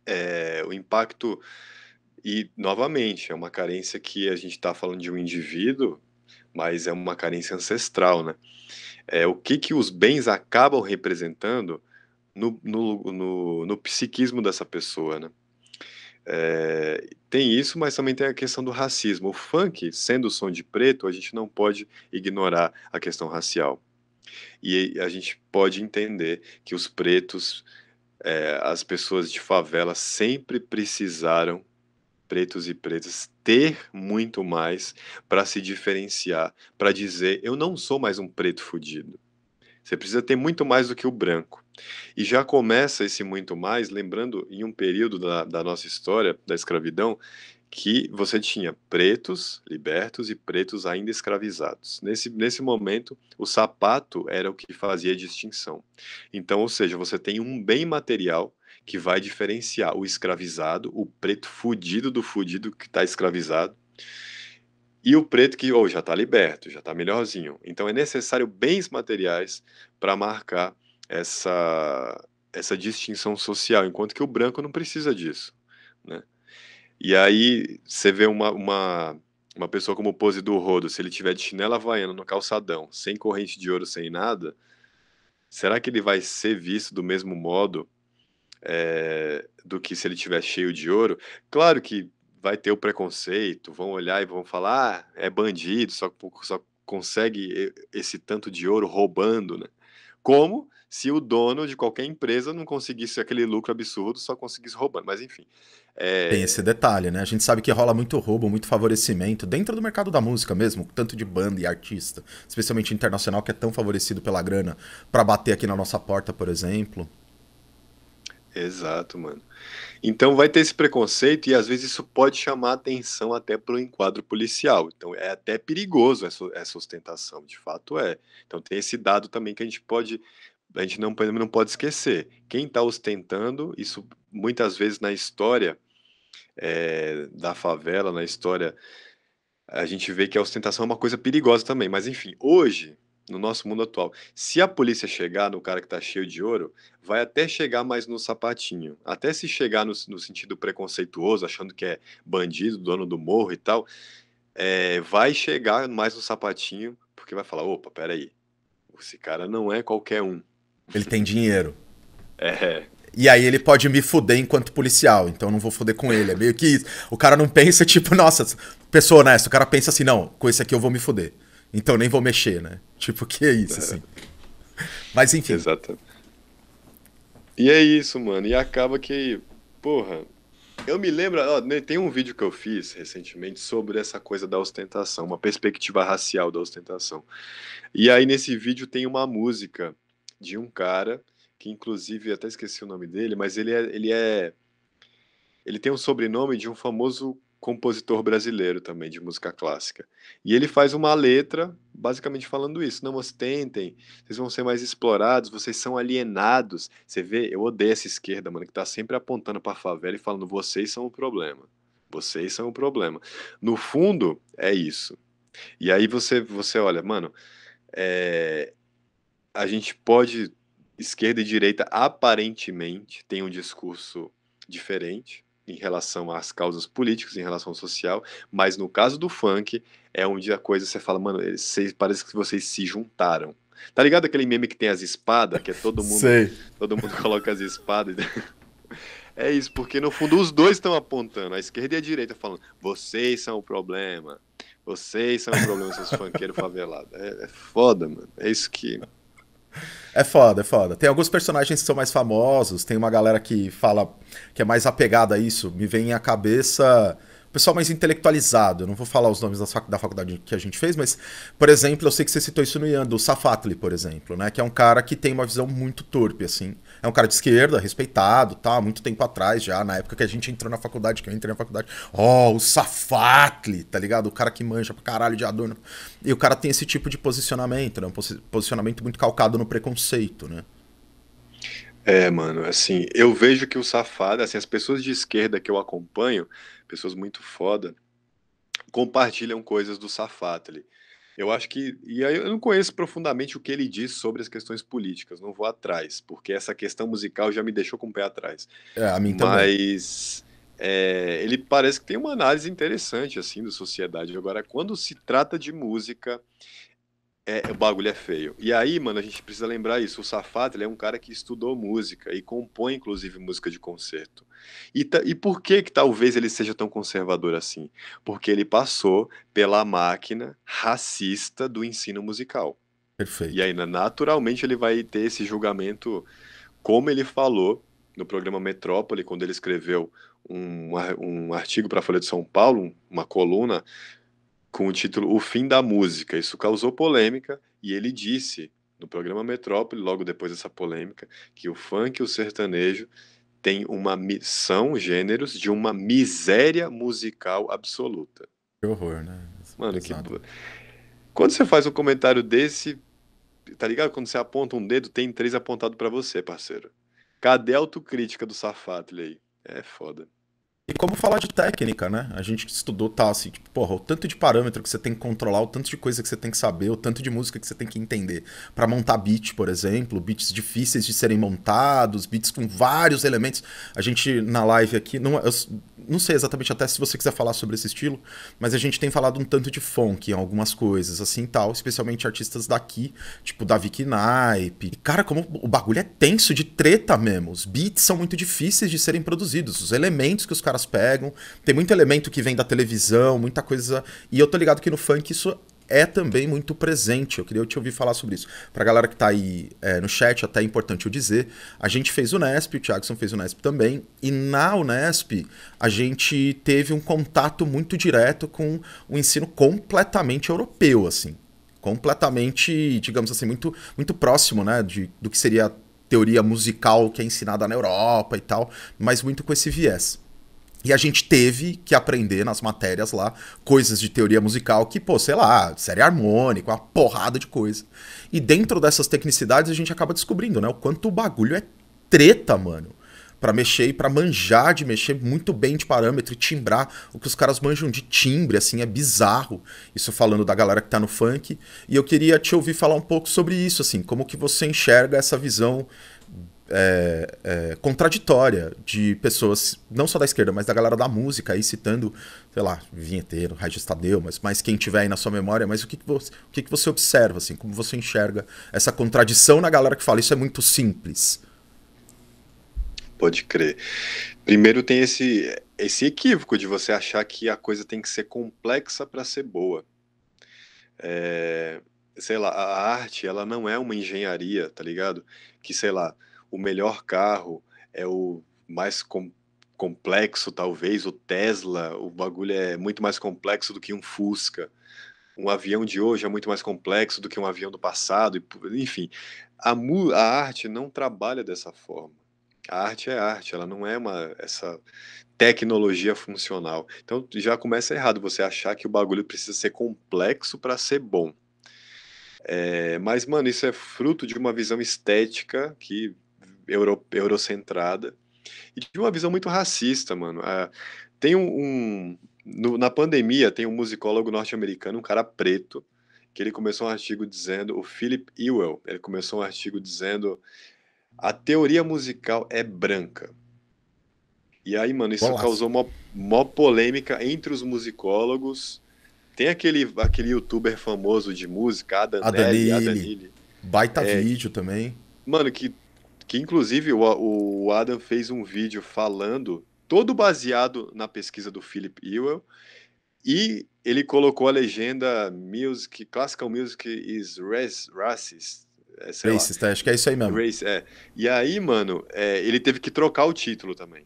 é, o impacto, e novamente, é uma carência que a gente está falando de um indivíduo, mas é uma carência ancestral, né? É, o que, que os bens acabam representando no, no, no, no psiquismo dessa pessoa, né? É, tem isso, mas também tem a questão do racismo. O funk, sendo o som de preto, a gente não pode ignorar a questão racial. E a gente pode entender que os pretos, é, as pessoas de favela, sempre precisaram, pretos e pretas, ter muito mais para se diferenciar, para dizer, eu não sou mais um preto fudido. Você precisa ter muito mais do que o branco. E já começa esse muito mais, lembrando em um período da, da nossa história, da escravidão, que você tinha pretos libertos e pretos ainda escravizados. Nesse, nesse momento, o sapato era o que fazia distinção. Então, ou seja, você tem um bem material que vai diferenciar o escravizado, o preto fudido do fudido que está escravizado, e o preto que oh, já está liberto, já está melhorzinho. Então, é necessário bens materiais para marcar essa, essa distinção social, enquanto que o branco não precisa disso, né? E aí você vê uma, uma, uma pessoa como o Pose do Rodo, se ele tiver de chinela havaiana no calçadão, sem corrente de ouro, sem nada, será que ele vai ser visto do mesmo modo é, do que se ele tiver cheio de ouro? Claro que vai ter o preconceito, vão olhar e vão falar, ah, é bandido, só, só consegue esse tanto de ouro roubando, né? Como se o dono de qualquer empresa não conseguisse aquele lucro absurdo, só conseguisse roubando, mas enfim. É... Tem esse detalhe, né? A gente sabe que rola muito roubo, muito favorecimento, dentro do mercado da música mesmo, tanto de banda e artista, especialmente internacional, que é tão favorecido pela grana, pra bater aqui na nossa porta, por exemplo. Exato, mano. Então vai ter esse preconceito e às vezes isso pode chamar atenção até para o enquadro policial. Então é até perigoso essa, essa ostentação, de fato é. Então tem esse dado também que a gente pode... A gente não, não pode esquecer, quem está ostentando, isso muitas vezes na história é, da favela, na história, a gente vê que a ostentação é uma coisa perigosa também. Mas enfim, hoje, no nosso mundo atual, se a polícia chegar no cara que está cheio de ouro, vai até chegar mais no sapatinho. Até se chegar no, no sentido preconceituoso, achando que é bandido, dono do morro e tal, é, vai chegar mais no sapatinho, porque vai falar, opa, peraí, esse cara não é qualquer um. Ele tem dinheiro. É. E aí ele pode me fuder enquanto policial, então eu não vou fuder com ele. É meio que isso. O cara não pensa, tipo, nossa, pessoa honesta. O cara pensa assim, não, com esse aqui eu vou me fuder. Então nem vou mexer, né? Tipo, que é isso, é. assim. Mas enfim. Exatamente. E é isso, mano. E acaba que, porra, eu me lembro, ó, tem um vídeo que eu fiz recentemente sobre essa coisa da ostentação, uma perspectiva racial da ostentação. E aí nesse vídeo tem uma música de um cara, que inclusive até esqueci o nome dele, mas ele é, ele é, ele tem um sobrenome de um famoso compositor brasileiro também, de música clássica. E ele faz uma letra basicamente falando isso, não ostentem, vocês vão ser mais explorados, vocês são alienados. Você vê, eu odeio essa esquerda, mano, que tá sempre apontando pra favela e falando, vocês são o problema, vocês são o problema. No fundo, é isso. E aí você, você olha, mano, é... a gente pode, esquerda e direita, aparentemente, tem um discurso diferente em relação às causas políticas, em relação ao social, mas no caso do funk, é onde a coisa, você fala, mano, vocês, parece que vocês se juntaram. Tá ligado aquele meme que tem as espadas, que é todo mundo, todo mundo coloca as espadas? É isso, porque no fundo os dois estão apontando, a esquerda e a direita falando, vocês são o problema, vocês são o problema, seus funkeiros favelados. É, é foda, mano, é isso que... É foda, é foda. Tem alguns personagens que são mais famosos, tem uma galera que fala que é mais apegada a isso. Me vem à cabeça o pessoal mais intelectualizado. Eu não vou falar os nomes da faculdade que a gente fez, mas, por exemplo, eu sei que você citou isso no Ian, do Safatle, por exemplo, né? Que é um cara que tem uma visão muito torpe, assim. É um cara de esquerda, respeitado, tá? Há muito tempo atrás já, na época que a gente entrou na faculdade, que eu entrei na faculdade. Ó, oh, o Safatle, tá ligado? O cara que manja pra caralho de Adorno. E o cara tem esse tipo de posicionamento, né? Um posicionamento muito calcado no preconceito, né? É, mano, assim, eu vejo que o safado, assim, as pessoas de esquerda que eu acompanho, pessoas muito foda, compartilham coisas do Safatle. Eu acho que, e aí eu não conheço profundamente o que ele diz sobre as questões políticas, não vou atrás, porque essa questão musical já me deixou com o pé atrás. É, a mim também. Mas é, ele parece que tem uma análise interessante, assim, da sociedade. Agora, quando se trata de música... É, o bagulho é feio. E aí, mano, a gente precisa lembrar isso. O Safatle é um cara que estudou música e compõe, inclusive, música de concerto. E, e por que que talvez ele seja tão conservador assim? Porque ele passou pela máquina racista do ensino musical. Perfeito. E aí, naturalmente, ele vai ter esse julgamento, como ele falou no programa Metrópole, quando ele escreveu um, um artigo para a Folha de São Paulo, uma coluna, com o título O Fim da Música. Isso causou polêmica e ele disse no programa Metrópole, logo depois dessa polêmica, que o funk e o sertanejo têm uma, são gêneros de uma miséria musical absoluta. Que horror, né? Isso Mano, é que... Quando você faz um comentário desse, tá ligado? Quando você aponta um dedo, tem três apontados pra você, parceiro. Cadê a autocrítica do Safatle aí? É foda. E como falar de técnica, né? A gente estudou, tá, assim, tipo, porra, o tanto de parâmetro que você tem que controlar, o tanto de coisa que você tem que saber, o tanto de música que você tem que entender. Pra montar beat, por exemplo, beats difíceis de serem montados, beats com vários elementos. A gente, na live aqui, não, eu não sei exatamente até se você quiser falar sobre esse estilo, mas a gente tem falado um tanto de funk em algumas coisas, assim, tal, especialmente artistas daqui, tipo Davi Knipe. E, cara, como o bagulho é tenso de treta mesmo. Os beats são muito difíceis de serem produzidos, os elementos que os caras caras pegam, tem muito elemento que vem da televisão, muita coisa, e eu tô ligado que no funk isso é também muito presente, eu queria te ouvir falar sobre isso. Pra galera que tá aí é, no chat, até é importante eu dizer, a gente fez Unesp, o Thiagson fez Unesp também, e na Unesp a gente teve um contato muito direto com um ensino completamente europeu, assim, completamente, digamos assim, muito, muito próximo, né, de, do que seria a teoria musical que é ensinada na Europa e tal, mas muito com esse viés. E a gente teve que aprender nas matérias lá coisas de teoria musical que, pô, sei lá, série harmônica, uma porrada de coisa. E dentro dessas tecnicidades a gente acaba descobrindo, né, o quanto o bagulho é treta, mano. Pra mexer e pra manjar de mexer muito bem de parâmetro e timbrar. O que os caras manjam de timbre, assim, é bizarro. Isso falando da galera que tá no funk. E eu queria te ouvir falar um pouco sobre isso, assim, como que você enxerga essa visão... É, é, contraditória de pessoas, não só da esquerda, mas da galera da música, aí citando, sei lá, vinheteiro, Regis Tadeu, mas, mas quem tiver aí na sua memória, mas o que, que, você, o que, que você observa, assim, como você enxerga essa contradição na galera que fala, isso é muito simples? Pode crer. Primeiro tem esse, esse equívoco de você achar que a coisa tem que ser complexa para ser boa. É, sei lá, a arte, ela não é uma engenharia, tá ligado? Que, sei lá, o melhor carro é o mais com, complexo, talvez, o Tesla, o bagulho é muito mais complexo do que um Fusca. Um avião de hoje é muito mais complexo do que um avião do passado, enfim. A, a arte não trabalha dessa forma. A arte é arte, ela não é uma, essa tecnologia funcional. Então já começa errado você achar que o bagulho precisa ser complexo para ser bom. É, mas, mano, isso é fruto de uma visão estética que... Euro, eurocentrada, e de uma visão muito racista, mano. Ah, tem um... um no, na pandemia, tem um musicólogo norte-americano, um cara preto, que ele começou um artigo dizendo, o Philip Ewell, ele começou um artigo dizendo a teoria musical é branca. E aí, mano, isso Olá. causou uma, uma polêmica entre os musicólogos. Tem aquele, aquele youtuber famoso de música, Adam Nelly, Adam Nelly. Baita é, vídeo também. Mano, que que inclusive o Adam fez um vídeo falando, todo baseado na pesquisa do Philip Ewell, e ele colocou a legenda music, classical music is race, racist. Sei racist, lá. Acho que é isso aí mesmo. Race, é. E aí, mano, é, ele teve que trocar o título também.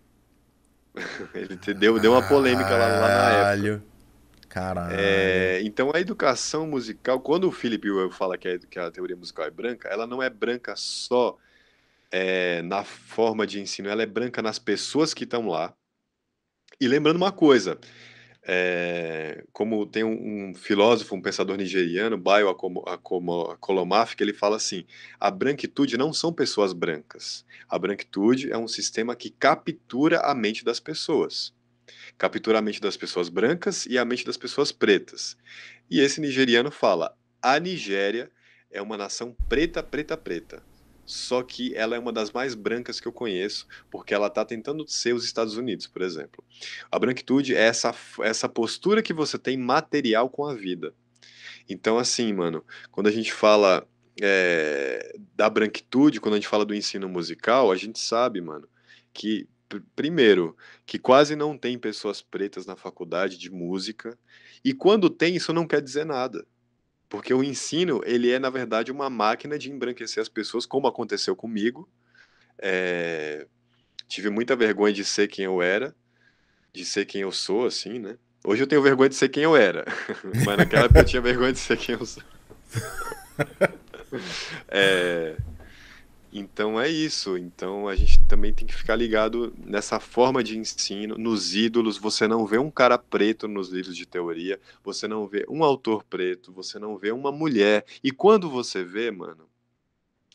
Ele deu, deu uma polêmica lá, lá na época. Caralho. É, então a educação musical, quando o Philip Ewell fala que a, que a teoria musical é branca, ela não é branca só... É, na forma de ensino, ela é branca nas pessoas que estão lá. E lembrando uma coisa, é, como tem um, um filósofo, um pensador nigeriano, Baile de Favela, que ele fala assim, a branquitude não são pessoas brancas, a branquitude é um sistema que captura a mente das pessoas, captura a mente das pessoas brancas e a mente das pessoas pretas. E esse nigeriano fala, a Nigéria é uma nação preta, preta, preta. Só que ela é uma das mais brancas que eu conheço, porque ela está tentando ser os Estados Unidos, por exemplo. A branquitude é essa, essa postura que você tem material com a vida. Então, assim, mano, quando a gente fala é, da branquitude, quando a gente fala do ensino musical, a gente sabe, mano, que, primeiro, que quase não tem pessoas pretas na faculdade de música, e quando tem, isso não quer dizer nada. Porque o ensino, ele é, na verdade, uma máquina de embranquecer as pessoas, como aconteceu comigo. É... Tive muita vergonha de ser quem eu era, de ser quem eu sou, assim, né? Hoje eu tenho vergonha de ser quem eu era, mas naquela época eu tinha vergonha de ser quem eu sou. É, então é isso. Então a gente também tem que ficar ligado nessa forma de ensino, nos ídolos. Você não vê um cara preto nos livros de teoria, você não vê um autor preto, você não vê uma mulher. E quando você vê, mano,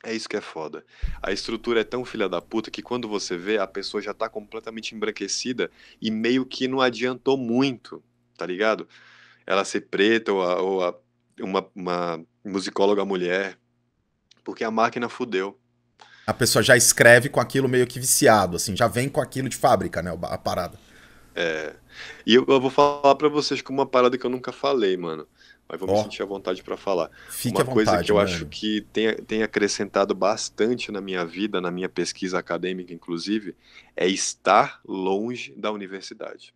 é isso que é foda. A estrutura é tão filha da puta que quando você vê, a pessoa já tá completamente embranquecida e meio que não adiantou muito, tá ligado? Ela ser preta ou, a, ou a, uma, uma musicóloga mulher, porque a máquina fudeu. A pessoa já escreve com aquilo meio que viciado, assim, já vem com aquilo de fábrica, né, a parada. É, e eu, eu vou falar pra vocês com uma parada que eu nunca falei, mano. Mas vou oh. me sentir à vontade para falar. Fique Uma à coisa vontade, que eu mano. acho que tem, tem acrescentado bastante na minha vida, na minha pesquisa acadêmica, inclusive, é estar longe da universidade.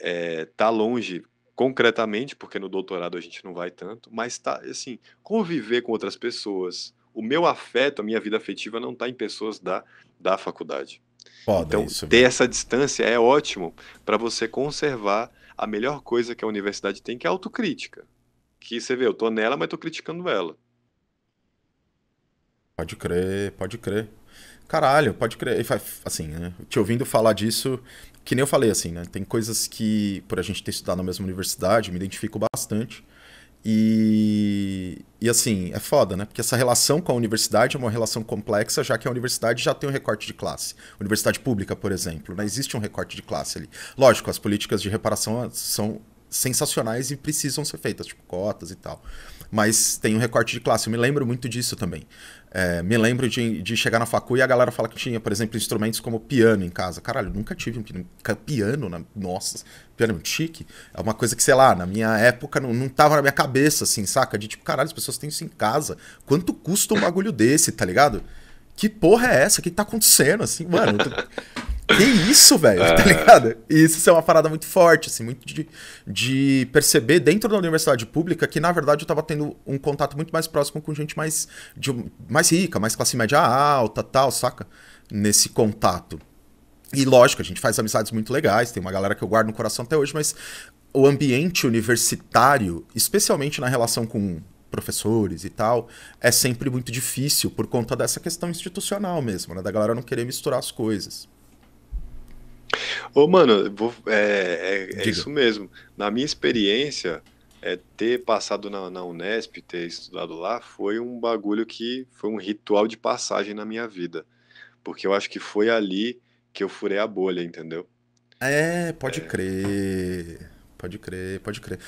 É, tá longe concretamente, porque no doutorado a gente não vai tanto, mas tá, assim, conviver com outras pessoas. O meu afeto, a minha vida afetiva não tá em pessoas da, da faculdade. Foda, então, isso, ter essa distância é ótimo para você conservar a melhor coisa que a universidade tem, que é a autocrítica. Que você vê, eu tô nela, mas tô criticando ela. Pode crer, pode crer. Caralho, pode crer. Assim, né? Te ouvindo falar disso, que nem eu falei, assim, né? Tem coisas que, por a gente ter estudado na mesma universidade, eu me identifico bastante. E, e assim, é foda, né? Porque essa relação com a universidade é uma relação complexa, já que a universidade já tem um recorte de classe. Universidade pública, por exemplo, né? Existe um recorte de classe ali. Lógico, as políticas de reparação são sensacionais e precisam ser feitas, tipo cotas e tal. Mas tem um recorte de classe. Eu me lembro muito disso também. É, me lembro de, de chegar na facu e a galera fala que tinha, por exemplo, instrumentos como piano em casa. Caralho, eu nunca tive um piano. Na... Nossa, piano chique. É uma coisa que, sei lá, na minha época não, não tava na minha cabeça, assim, saca? De tipo, caralho, as pessoas têm isso em casa. Quanto custa um bagulho desse, tá ligado? Que porra é essa? O que tá acontecendo, assim? Mano, tô... que isso, velho? Tá ligado? E isso é uma parada muito forte, assim, muito de, de perceber dentro da universidade pública que, na verdade, eu tava tendo um contato muito mais próximo com gente mais, de, mais rica, mais classe média alta, tal, saca? Nesse contato. E, lógico, a gente faz amizades muito legais, tem uma galera que eu guardo no coração até hoje, mas o ambiente universitário, especialmente na relação com... professores e tal, é sempre muito difícil por conta dessa questão institucional mesmo, né? Da galera não querer misturar as coisas. Ô, mano, vou, é, é, é isso mesmo. Na minha experiência, é, ter passado na, na Unesp, ter estudado lá, foi um bagulho que foi um ritual de passagem na minha vida. Porque eu acho que foi ali que eu furei a bolha, entendeu? É, pode é. crer. Pode crer, pode crer.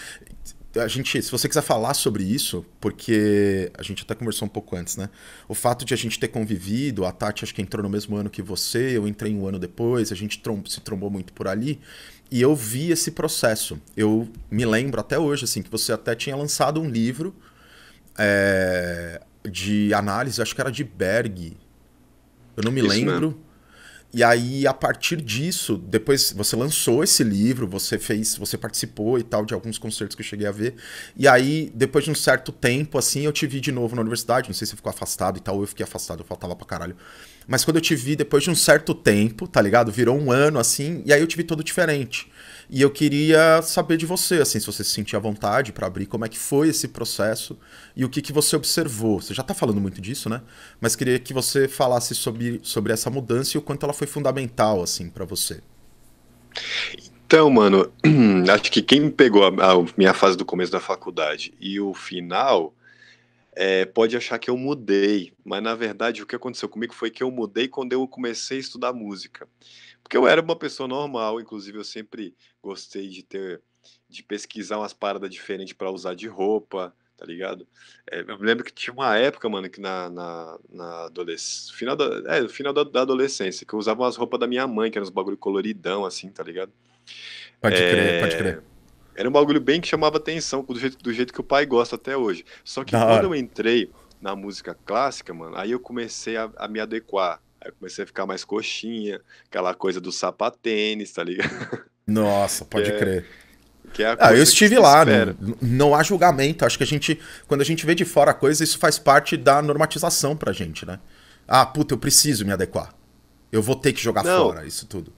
A gente, se você quiser falar sobre isso, porque a gente até conversou um pouco antes, né? O fato de a gente ter convivido, a Tati acho que entrou no mesmo ano que você, eu entrei um ano depois, a gente trom- se trombou muito por ali, e eu vi esse processo. Eu me lembro até hoje, assim, que você até tinha lançado um livro é, de análise, acho que era de Berg, eu não me isso lembro. Mesmo. E aí, a partir disso, depois você lançou esse livro, você fez, você participou e tal de alguns concertos que eu cheguei a ver. E aí, depois de um certo tempo, assim, eu te vi de novo na universidade. Não sei se você ficou afastado e tal, ou eu fiquei afastado, eu faltava pra caralho. Mas quando eu te vi, depois de um certo tempo, tá ligado? Virou um ano, assim, e aí eu te vi todo diferente. E eu queria saber de você, assim, se você se sentia à vontade para abrir, como é que foi esse processo e o que, que você observou. Você já tá falando muito disso, né? Mas queria que você falasse sobre, sobre essa mudança e o quanto ela foi fundamental, assim, para você. Então, mano, acho que quem pegou a, a minha fase do começo da faculdade e o final é, pode achar que eu mudei, mas na verdade o que aconteceu comigo foi que eu mudei quando eu comecei a estudar música. Porque eu era uma pessoa normal, inclusive eu sempre gostei de ter, de pesquisar umas paradas diferentes para usar de roupa, tá ligado? É, eu me lembro que tinha uma época, mano, que na, na, na adolescência, final da, é, final da, da adolescência, que eu usava umas roupas da minha mãe, que eram uns bagulho coloridão, assim, tá ligado? Pode é, crer, pode crer. Era um bagulho bem que chamava atenção, do jeito, do jeito que o pai gosta até hoje. Só que da quando hora. eu entrei na música clássica, mano, aí eu comecei a, a me adequar. Aí eu comecei a ficar mais coxinha, aquela coisa do sapatênis, tá ligado? Nossa, pode é, crer. Que é a coisa ah, eu estive que lá, né? Não, não há julgamento. Acho que a gente, quando a gente vê de fora a coisa, isso faz parte da normatização pra gente, né? Ah, puta, eu preciso me adequar. Eu vou ter que jogar não. fora isso tudo.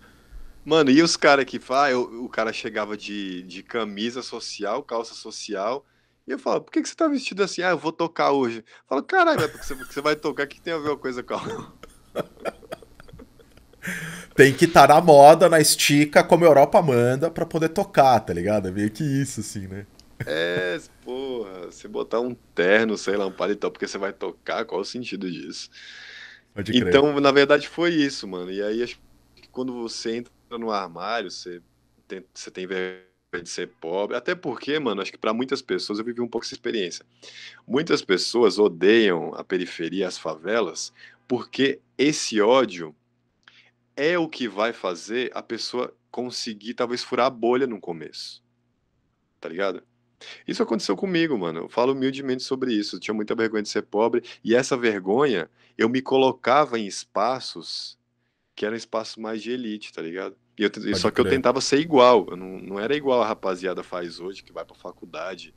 Mano, e os caras que fazem? Ah, o cara chegava de, de camisa social, calça social E eu falo, por que, que você tá vestido assim? Ah, eu vou tocar hoje. Eu falo, caralho, é porque você, porque você vai tocar, que tem a ver uma coisa com a... Tem que estar tá na moda, na estica, como a Europa manda, pra poder tocar, tá ligado? É meio que isso, assim, né? É, porra, você botar um terno, sei lá, um paletó, porque você vai tocar, qual é o sentido disso? Pode crer. Então, na verdade, foi isso, mano. E aí, acho que quando você entra no armário, você tem, você tem vergonha de ser pobre. Até porque, mano, acho que pra muitas pessoas, eu vivi um pouco essa experiência. Muitas pessoas odeiam a periferia, as favelas, porque esse ódio é o que vai fazer a pessoa conseguir, talvez, furar a bolha no começo. Tá ligado? Isso aconteceu comigo, mano. Eu falo humildemente sobre isso. Eu tinha muita vergonha de ser pobre. E essa vergonha, eu me colocava em espaços que eram espaços mais de elite, tá ligado? E eu, só que eu tentava ser igual. Eu não, não era igual a rapaziada faz hoje, que vai pra faculdade,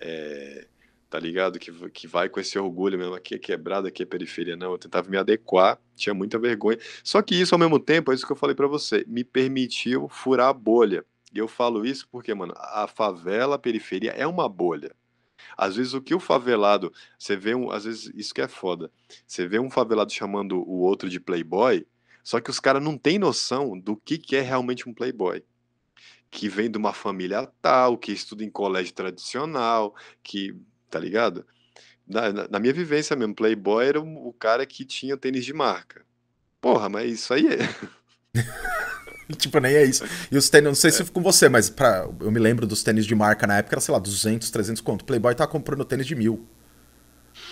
é, tá ligado? Que, que vai com esse orgulho mesmo. Aqui é quebrado, aqui é periferia. Não, eu tentava me adequar. Tinha muita vergonha. Só que isso, ao mesmo tempo, é isso que eu falei pra você. Me permitiu furar a bolha. E eu falo isso porque, mano, a favela, a periferia é uma bolha. Às vezes o que o favelado, você vê um, às vezes isso que é foda, você vê um favelado chamando o outro de playboy, só que os caras não têm noção do que, que é realmente um playboy. Que vem de uma família tal, que estuda em colégio tradicional, que, tá ligado? Na, na, na minha vivência mesmo, playboy era o, o cara que tinha tênis de marca. Porra, mas isso aí é... Tipo, nem é isso. E os tênis, não sei é. se com você, mas pra, eu me lembro dos tênis de marca na época, era, sei lá, duzentos, trezentos conto. Playboy tava comprando tênis de mil.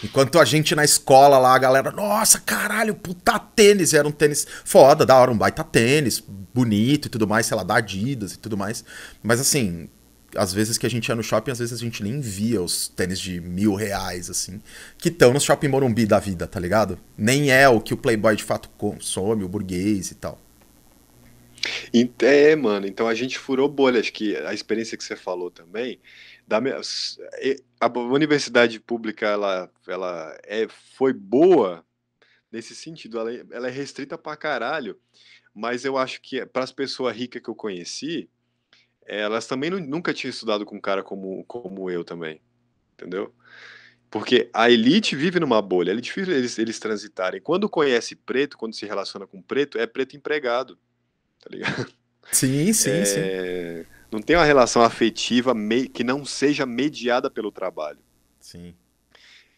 Enquanto a gente na escola lá, a galera, nossa, caralho, puta tênis. E era um tênis foda, da hora, um baita tênis, bonito e tudo mais, sei lá, da Adidas e tudo mais. Mas assim, às vezes que a gente ia no shopping, às vezes a gente nem via os tênis de mil reais, assim, que estão no shopping Morumbi da vida, tá ligado? Nem é o que o Playboy de fato consome, o burguês e tal. É, mano, então a gente furou bolhas, que a experiência que você falou também, da minha, a universidade pública, ela, ela é, foi boa nesse sentido, ela, ela é restrita pra caralho, mas eu acho que para as pessoas ricas que eu conheci, elas também não, nunca tinham estudado com um cara como, como eu também, entendeu? Porque a elite vive numa bolha, é difícil eles, eles transitarem. Quando conhece preto, quando se relaciona com preto, é preto empregado. Tá ligado? Sim, sim, é... sim. Não tem uma relação afetiva me... que não seja mediada pelo trabalho. Sim.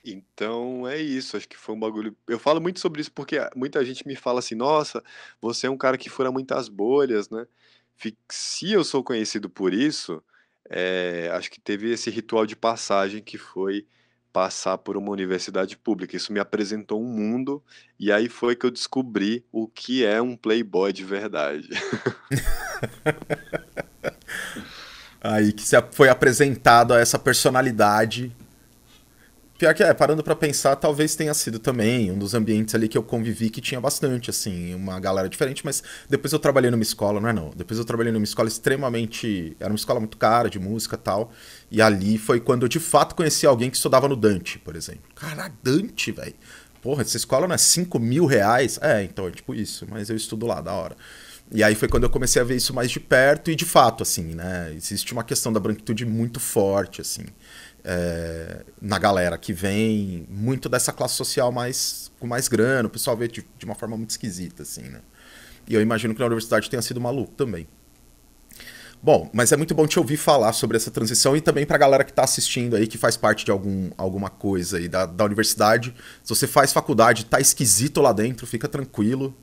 Então é isso, acho que foi um bagulho... Eu falo muito sobre isso porque muita gente me fala assim, nossa, você é um cara que fura muitas bolhas, né? Se eu sou conhecido por isso, é... acho que teve esse ritual de passagem que foi passar por uma universidade pública. Isso me apresentou um mundo, e aí foi que eu descobri o que é um playboy de verdade. Aí que você foi apresentado a essa personalidade. Pior que é, parando pra pensar, talvez tenha sido também um dos ambientes ali que eu convivi que tinha bastante, assim, uma galera diferente, mas depois eu trabalhei numa escola, não é não, depois eu trabalhei numa escola extremamente, era uma escola muito cara de música e tal, e ali foi quando eu de fato conheci alguém que estudava no Dante, por exemplo. Cara, Dante, velho, porra, essa escola não é cinco mil reais? É, então é tipo isso, mas eu estudo lá, da hora. E aí foi quando eu comecei a ver isso mais de perto e de fato, assim, né, existe uma questão da branquitude muito forte, assim. É, na galera que vem muito dessa classe social mais, com mais grana, o pessoal vê de, de uma forma muito esquisita, assim, né? E eu imagino que na universidade tenha sido maluco também. Bom, mas é muito bom te ouvir falar sobre essa transição e também pra galera que tá assistindo aí, que faz parte de algum, alguma coisa aí da, da universidade. Se você faz faculdade, tá esquisito lá dentro, fica tranquilo.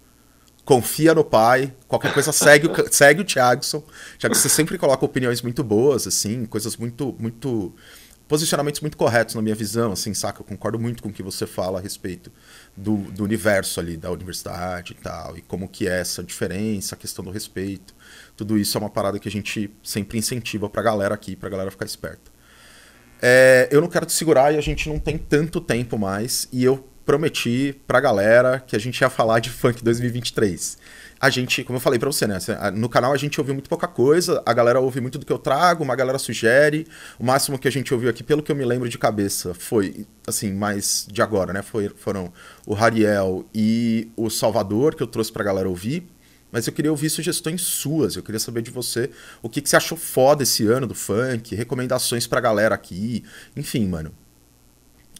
Confia no pai, qualquer coisa segue o, segue o Thiagson. Thiagson, você sempre coloca opiniões muito boas, assim, coisas muito... muito posicionamentos muito corretos na minha visão, assim, saca? Eu concordo muito com o que você fala a respeito do, do universo ali, da universidade e tal, e como que é essa diferença, a questão do respeito, tudo isso é uma parada que a gente sempre incentiva pra galera aqui, pra galera ficar esperta. É, eu não quero te segurar e a gente não tem tanto tempo mais, e eu prometi pra galera que a gente ia falar de funk dois mil e vinte e três. A gente, como eu falei pra você, né? No canal a gente ouviu muito pouca coisa, a galera ouve muito do que eu trago, uma galera sugere. O máximo que a gente ouviu aqui, pelo que eu me lembro de cabeça, foi, assim, mais de agora, né? Foi, foram o Rariel e o Salvador, que eu trouxe pra galera ouvir. Mas eu queria ouvir sugestões suas, eu queria saber de você o que, que você achou foda esse ano do funk, recomendações pra galera aqui, enfim, mano.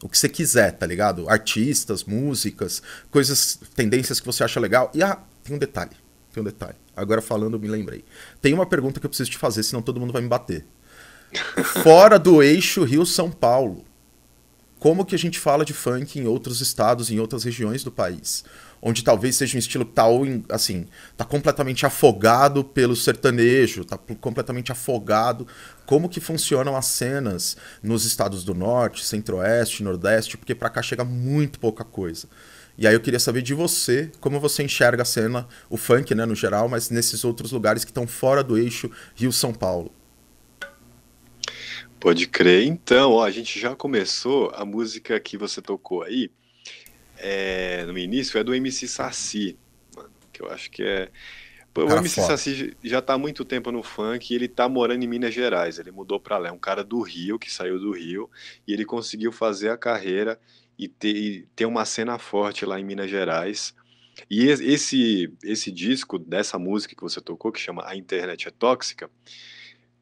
O que você quiser, tá ligado? Artistas, músicas, coisas, tendências que você acha legal. E ah, tem um detalhe, tem um detalhe. Agora falando, eu me lembrei. Tem uma pergunta que eu preciso te fazer, senão todo mundo vai me bater. Fora do eixo Rio-São Paulo, como que a gente fala de funk em outros estados, em outras regiões do país? Onde talvez seja um estilo que tá, assim, tá completamente afogado pelo sertanejo, tá completamente afogado. Como que funcionam as cenas nos estados do norte, centro-oeste, nordeste? Porque pra cá chega muito pouca coisa. E aí eu queria saber de você, como você enxerga a cena, o funk, né, no geral, mas nesses outros lugares que estão fora do eixo Rio-São Paulo. Pode crer. Então, ó, a gente já começou a música que você tocou aí, é, no início, é do M C Saci, mano, que eu acho que é... Pô, o M C foda. Saci já tá há muito tempo no funk e ele tá morando em Minas Gerais, ele mudou pra lá, é um cara do Rio, que saiu do Rio, e ele conseguiu fazer a carreira e ter, e ter uma cena forte lá em Minas Gerais. E esse, esse disco, dessa música que você tocou, que chama A Internet é Tóxica,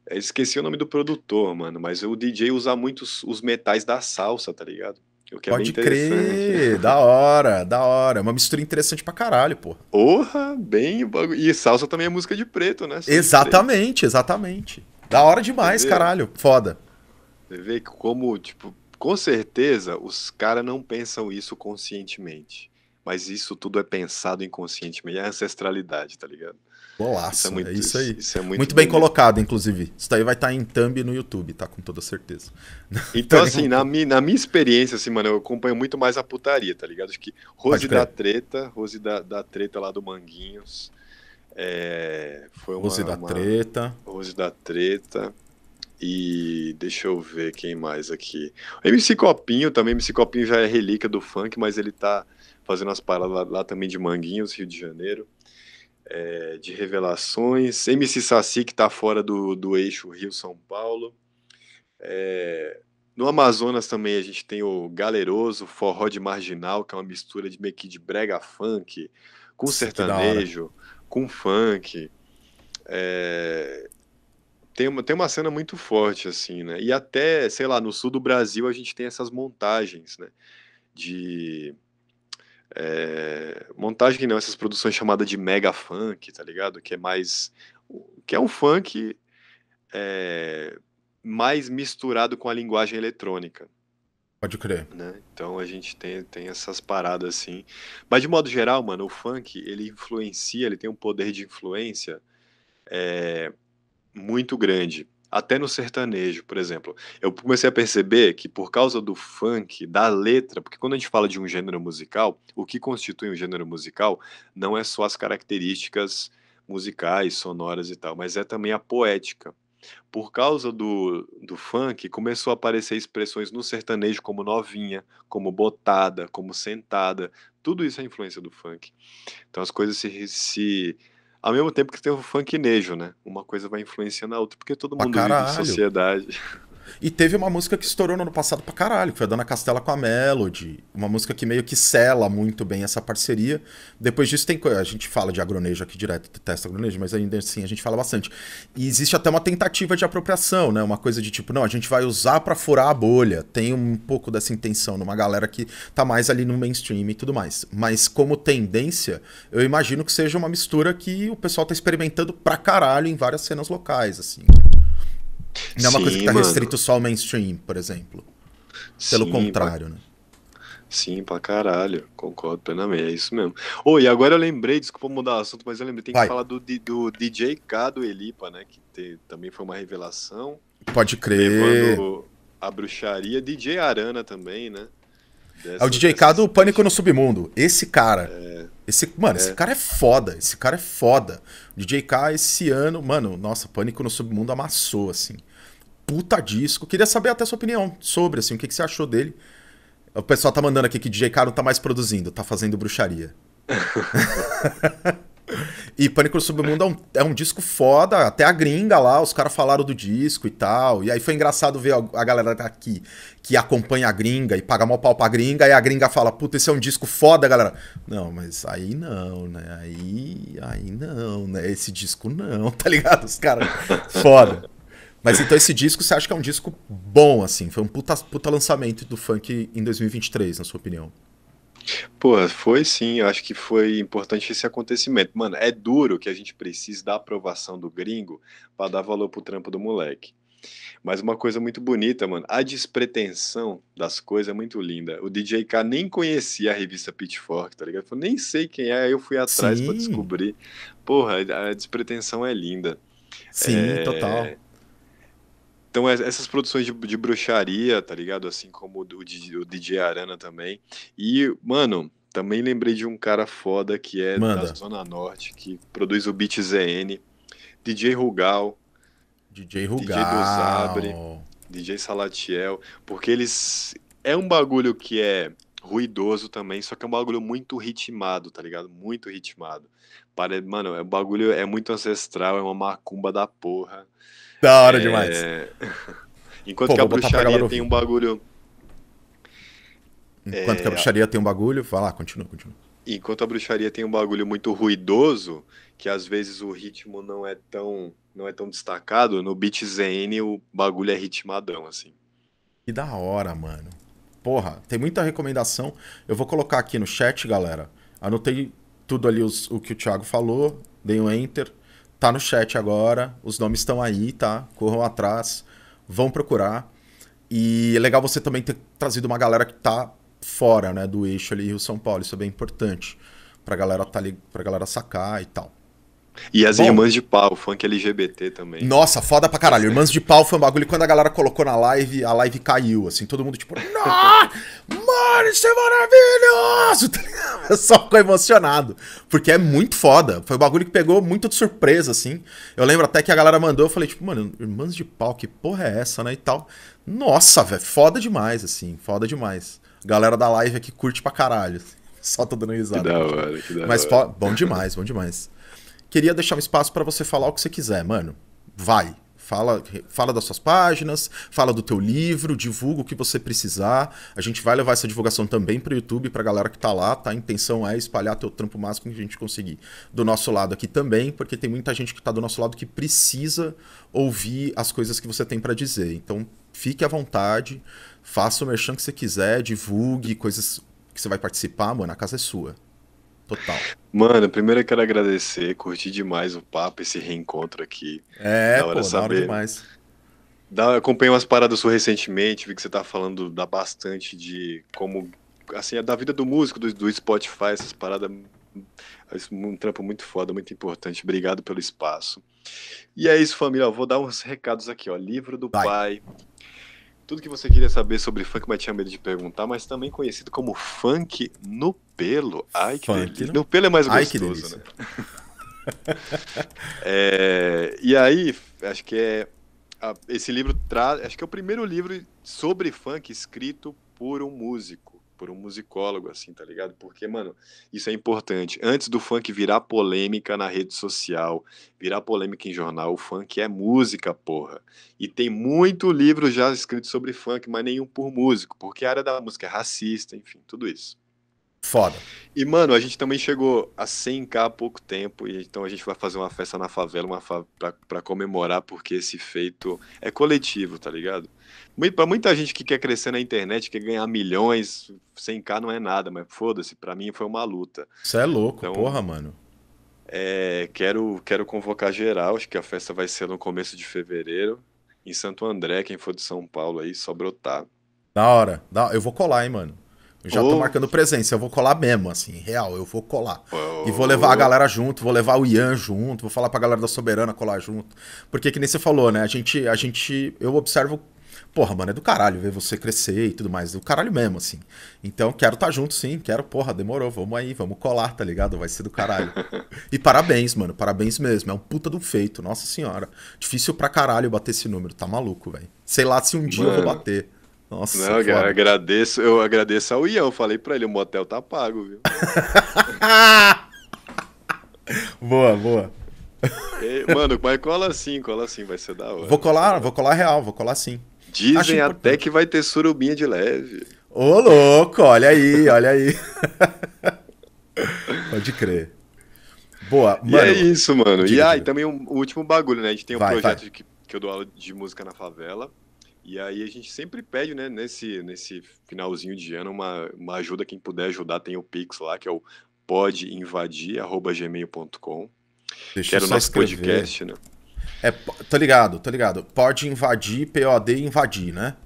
eu esqueci o nome do produtor, mano, mas o D J usa muito os, os metais da salsa, tá ligado? O que Pode é bem crer, da hora, da hora. É uma mistura interessante pra caralho, pô. Porra, bem... E salsa também é música de preto, né? Só exatamente, exatamente. Da hora demais, caralho. Foda. Você vê como, tipo, com certeza os caras não pensam isso conscientemente. Mas isso tudo é pensado inconscientemente. É a ancestralidade, tá ligado? Golaço, isso é, muito, é isso aí. Isso é muito, muito bem bonito. Colocado, inclusive. Isso daí vai estar em thumb no YouTube, tá? Com toda certeza. Então, assim, na, mi, na minha experiência, assim, mano, eu acompanho muito mais a putaria, tá ligado? Acho que Rose da Treta, Rose da, da Treta lá do Manguinhos. É, foi uma, Rose da uma, Treta. Rose da Treta. E deixa eu ver quem mais aqui. O M C Copinho também. M C Copinho já é relíquia do funk, mas ele tá fazendo as paradas lá, lá também de Manguinhos, Rio de Janeiro. É, de revelações, M C Saci, que tá fora do, do eixo Rio-São Paulo. É, no Amazonas também a gente tem o Galeroso, Forró de Marginal, que é uma mistura de meio que de brega funk, com sertanejo, com funk. É, tem, uma, tem uma cena muito forte, assim, né? E até, sei lá, no sul do Brasil a gente tem essas montagens, né? De... É, montagem não, essas produções chamadas de mega funk, tá ligado? Que é mais, que é um funk é, mais misturado com a linguagem eletrônica. Pode crer. Né? Então a gente tem, tem essas paradas assim. Mas de modo geral, mano, o funk, ele influencia, ele tem um poder de influência é, muito grande. Até no sertanejo, por exemplo. Eu comecei a perceber que por causa do funk, da letra, porque quando a gente fala de um gênero musical, o que constitui um gênero musical não é só as características musicais, sonoras e tal, mas é também a poética. Por causa do, do funk, começou a aparecer expressões no sertanejo como novinha, como botada, como sentada. Tudo isso é influência do funk. Então as coisas se... se ao mesmo tempo que tem o funknejo, né? Uma coisa vai influenciando a outra, porque todo mundo vive em sociedade. E teve uma música que estourou no ano passado pra caralho, que foi a Dana Castela com a Melody. Uma música que meio que sela muito bem essa parceria. Depois disso tem coisa... A gente fala de agronejo aqui direto, detesta agronejo, mas ainda assim a gente fala bastante. E existe até uma tentativa de apropriação, né? Uma coisa de tipo, não, a gente vai usar pra furar a bolha. Tem um pouco dessa intenção numa galera que tá mais ali no mainstream e tudo mais. Mas como tendência, eu imagino que seja uma mistura que o pessoal tá experimentando pra caralho em várias cenas locais, assim. Não é uma Sim, coisa que tá mano. restrito só ao mainstream, por exemplo. Pelo Sim, contrário, pra... né? Sim, pra caralho. Concordo plenamente, é isso mesmo. Ô, oh, e agora eu lembrei, desculpa mudar o assunto, mas eu lembrei, tem Vai. que falar do, do D J K do Elipa, né? Que te, também foi uma revelação. Pode crer. Levando a bruxaria. D J Arana também, né? Dessa, é o D J K do Pânico no Submundo. Esse cara. É, esse, mano, é. esse cara é foda. Esse cara é foda. O D J K esse ano, mano, nossa, Pânico no Submundo amassou, assim. Puta disco. Queria saber até a sua opinião sobre, assim, o que, que você achou dele. O pessoal tá mandando aqui que o D J K não tá mais produzindo, tá fazendo bruxaria. E Pânico no Submundo é um, é um disco foda, até a gringa lá, os caras falaram do disco e tal. E aí foi engraçado ver a galera daqui que acompanha a gringa e paga mó pau pra gringa, e a gringa fala, puta, esse é um disco foda, galera. Não, mas aí não, né? Aí, aí não, né? Esse disco não, tá ligado? Os caras, foda. Mas então esse disco, você acha que é um disco bom, assim? Foi um puta, puta lançamento do funk em dois mil e vinte e três, na sua opinião? Pô, foi sim, eu acho que foi importante esse acontecimento. Mano, é duro que a gente precise da aprovação do gringo pra dar valor pro trampo do moleque. Mas uma coisa muito bonita, mano, a despretensão das coisas é muito linda. O D J K nem conhecia a revista Pitchfork, tá ligado? Eu nem sei quem é, eu fui atrás sim. pra descobrir. Porra, a despretensão é linda. Sim, é... total. Então, essas produções de, de bruxaria, tá ligado? Assim como o, o D J Arana também. E, mano, também lembrei de um cara foda que é Manda. da Zona Norte, que produz o beat Z N. D J Rugal. D J Rugal. D J Dosabre. D J Salatiel. Porque eles... É um bagulho que é ruidoso também, só que é um bagulho muito ritmado, tá ligado? Muito ritmado. Para, mano, o bagulho é muito ancestral, é uma macumba da porra. Da hora é... demais. Enquanto Pô, que a bruxaria tem um bagulho... Enquanto é... que a bruxaria tem um bagulho... Vai lá, continua, continua. Enquanto a bruxaria tem um bagulho muito ruidoso, que às vezes o ritmo não é tão, não é tão destacado, no beat Z N o bagulho é ritmadão, assim. Que da hora, mano. Porra, tem muita recomendação. Eu vou colocar aqui no chat, galera. Anotei tudo ali os, o que o Thiago falou, dei um enter. Tá no chat agora, os nomes estão aí, tá? Corram atrás, vão procurar. E é legal você também ter trazido uma galera que tá fora, né, do eixo ali Rio-São Paulo. Isso é bem importante pra galera, tá ali, pra galera sacar e tal. E as Bom, Irmãs de Pau, funk L G B T também. Nossa, foda pra caralho. Irmãs de Pau foi um bagulho. Quando a galera colocou na live, a live caiu, assim. Todo mundo tipo, nossa, mano, isso é maravilhoso. Eu só ficou emocionado. Porque é muito foda. Foi um bagulho que pegou muito de surpresa, assim. Eu lembro até que a galera mandou, eu falei tipo, mano, Irmãs de Pau, que porra é essa, né, e tal. Nossa, velho, foda demais, assim. Foda demais. A galera da live aqui curte pra caralho, assim. Só tô dando risada. Que da hora, que da hora. Mas bom demais, bom demais. Queria deixar um espaço para você falar o que você quiser, mano. Vai. Fala, fala das suas páginas, fala do teu livro, divulga o que você precisar. A gente vai levar essa divulgação também pro YouTube, pra galera que tá lá, tá? A intenção é espalhar teu trampo máximo que a gente conseguir. Do nosso lado aqui também, porque tem muita gente que tá do nosso lado que precisa ouvir as coisas que você tem para dizer. Então, fique à vontade, faça o merchan que você quiser, divulgue coisas que você vai participar, mano, a casa é sua. Total. Mano, primeiro eu quero agradecer, curti demais o papo, esse reencontro aqui. É, da hora, pô, saber. Da hora demais. Da, acompanhei umas paradas suas recentemente, vi que você tá falando da bastante de como, assim, da vida do músico, do, do Spotify, essas paradas, um trampo muito foda, muito importante. Obrigado pelo espaço. E é isso, família, ó, vou dar uns recados aqui, ó, Livro do Vai. Pai. Tudo que você queria saber sobre funk, mas tinha medo de perguntar, mas também conhecido como funk no pelo. Ai, que funk, delícia. Né? No pelo é mais gostoso, Ai, né? é, e aí, acho que é... A, esse livro traz... Acho que é o primeiro livro sobre funk escrito por um músico, por um musicólogo, assim, tá ligado? Porque, mano, isso é importante. Antes do funk virar polêmica na rede social, virar polêmica em jornal, o funk é música, porra. E tem muito livro já escrito sobre funk, mas nenhum por músico, porque a área da música é racista, enfim, tudo isso. Foda. E, mano, a gente também chegou a cem mil há pouco tempo, e então a gente vai fazer uma festa na favela, uma fa... pra, pra comemorar, porque esse feito é coletivo, tá ligado? Pra muita gente que quer crescer na internet, quer ganhar milhões, cem mil não é nada, mas foda-se, pra mim foi uma luta. Isso é louco, então, porra, mano. É, quero, quero convocar geral, acho que a festa vai ser no começo de fevereiro, em Santo André, quem for de São Paulo aí, só brotar. Da hora, da... eu vou colar, hein, mano. Eu já oh. tô marcando presença, eu vou colar mesmo, assim, real, eu vou colar. Oh. E vou levar a galera junto, vou levar o Ian junto, vou falar pra galera da Soberana colar junto. Porque que nem você falou, né, a gente, a gente, eu observo, porra, mano, é do caralho ver você crescer e tudo mais, do caralho mesmo, assim. Então, quero tá junto, sim, quero, porra, demorou, vamos aí, vamos colar, tá ligado? Vai ser do caralho. E parabéns, mano, parabéns mesmo, é um puta do feito, nossa senhora. Difícil pra caralho bater esse número, tá maluco, velho. Sei lá se um dia mano. eu vou bater. Nossa, não, eu agradeço, eu agradeço ao Ian, eu falei pra ele, o motel tá pago, viu? Boa, boa. E, mano, mas cola sim, cola sim, vai ser da hora. Vou colar, vou colar real, vou colar sim. Dizem até que vai ter surubinha de leve. Ô, louco, olha aí, olha aí. Pode crer. Boa, mano. E é isso, mano. E aí, ah, também um, o último bagulho, né? A gente tem um vai, projeto vai. Que, que eu dou aula de música na favela. E aí a gente sempre pede, né, nesse, nesse finalzinho de ano, uma, uma ajuda. Quem puder ajudar, tem o Pix lá, que é o pode invadir, arroba gmail ponto com. Que era o nosso escrever. Podcast, né? É, tô ligado, tô ligado. Pode invadir, P O D invadir, né?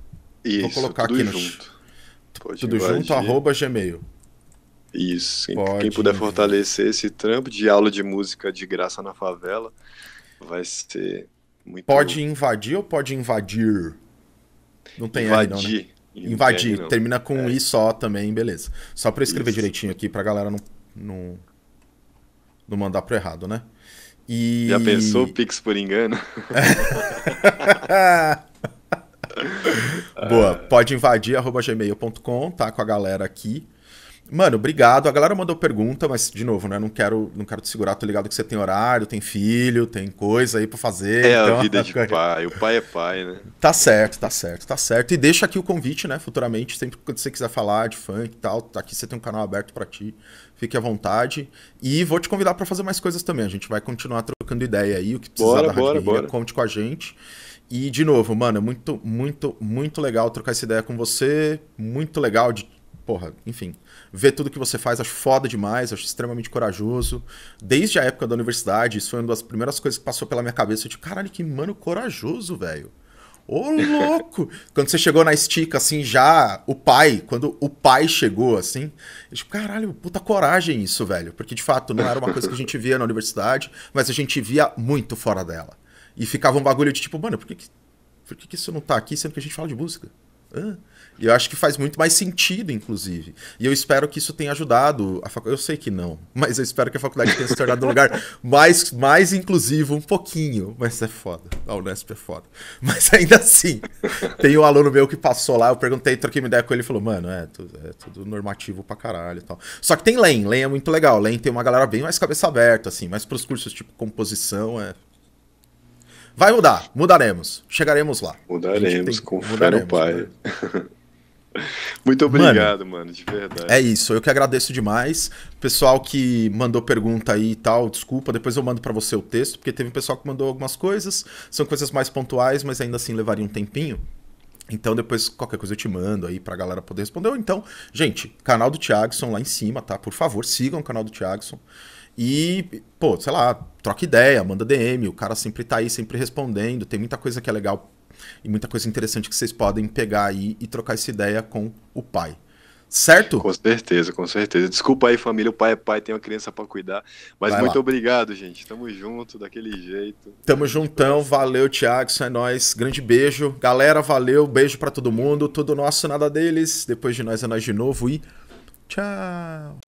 Isso, vou colocar tudo aqui junto. No... Pode tudo invadir. Junto, arroba gmail. Isso, quem, quem puder invadir. Fortalecer esse trampo de aula de música de graça na favela, vai ser muito... Pode invadir ou pode invadir? Não tem invadir. L não, né? Invadir. Invadir, não. Termina com é. um I só também, beleza. Só pra eu escrever Isso. direitinho aqui, pra galera não... não... Não mandar pro errado, né? E... Já pensou o Pix por engano? Boa. Pode invadir, arroba gmail ponto com, tá com a galera aqui. Mano, obrigado. A galera mandou pergunta, mas, de novo, né? Não quero, não quero te segurar, tô ligado que você tem horário, tem filho, tem coisa aí pra fazer. É então... a vida de pai. O pai é pai, né? Tá certo, tá certo, tá certo. E deixa aqui o convite, né? Futuramente, sempre que você quiser falar de funk e tal, aqui você tem um canal aberto pra ti. Fique à vontade. E vou te convidar para fazer mais coisas também. A gente vai continuar trocando ideia aí. O que precisar bora, da Rádio Guerrilha, conte com a gente. E, de novo, mano, é muito, muito, muito legal trocar essa ideia com você. Muito legal de... Porra, enfim. Ver tudo que você faz. Acho foda demais. Acho extremamente corajoso. Desde a época da universidade, isso foi uma das primeiras coisas que passou pela minha cabeça. Eu tipo, caralho, que mano corajoso, velho. Ô, louco! Quando você chegou na estica, assim, já... O pai, quando o pai chegou, assim... Eu tipo, caralho, puta coragem isso, velho. Porque, de fato, não era uma coisa que a gente via na universidade, mas a gente via muito fora dela. E ficava um bagulho de tipo, mano, por que, que, por que, que isso não tá aqui, sendo que a gente fala de música? Hã? E eu acho que faz muito mais sentido, inclusive. E eu espero que isso tenha ajudado a faculdade. Eu sei que não, mas eu espero que a faculdade tenha se tornado um lugar mais, mais inclusivo, um pouquinho. Mas é foda. A Unesp é foda. Mas ainda assim, tem um aluno meu que passou lá, eu perguntei, troquei uma ideia com ele e falou, mano, é tudo, é tudo normativo pra caralho e tal. Só que tem L E M, L E M é muito legal. L E M tem uma galera bem mais cabeça aberta, assim, mas pros cursos tipo composição é... Vai mudar, mudaremos. Chegaremos lá. Mudaremos, tem... confere o pai. Né? Muito obrigado, mano, mano, de verdade. É isso, eu que agradeço demais. Pessoal que mandou pergunta aí e tal, desculpa, depois eu mando pra você o texto, porque teve um pessoal que mandou algumas coisas, são coisas mais pontuais, mas ainda assim levaria um tempinho. Então depois qualquer coisa eu te mando aí pra galera poder responder. Ou então, gente, canal do Thiagson lá em cima, tá? Por favor, sigam o canal do Thiagson. E, pô, sei lá, troca ideia, manda D M, o cara sempre tá aí, sempre respondendo, tem muita coisa que é legal e muita coisa interessante que vocês podem pegar aí e trocar essa ideia com o pai, certo? Com certeza, com certeza. Desculpa aí, família, o pai é pai, tem uma criança pra cuidar, mas vai muito lá. Obrigado, gente, tamo junto, daquele jeito. Tamo juntão, valeu, Thiago, isso é nóis, grande beijo. Galera, valeu, beijo pra todo mundo, tudo nosso, nada deles, depois de nós é nós de novo e tchau!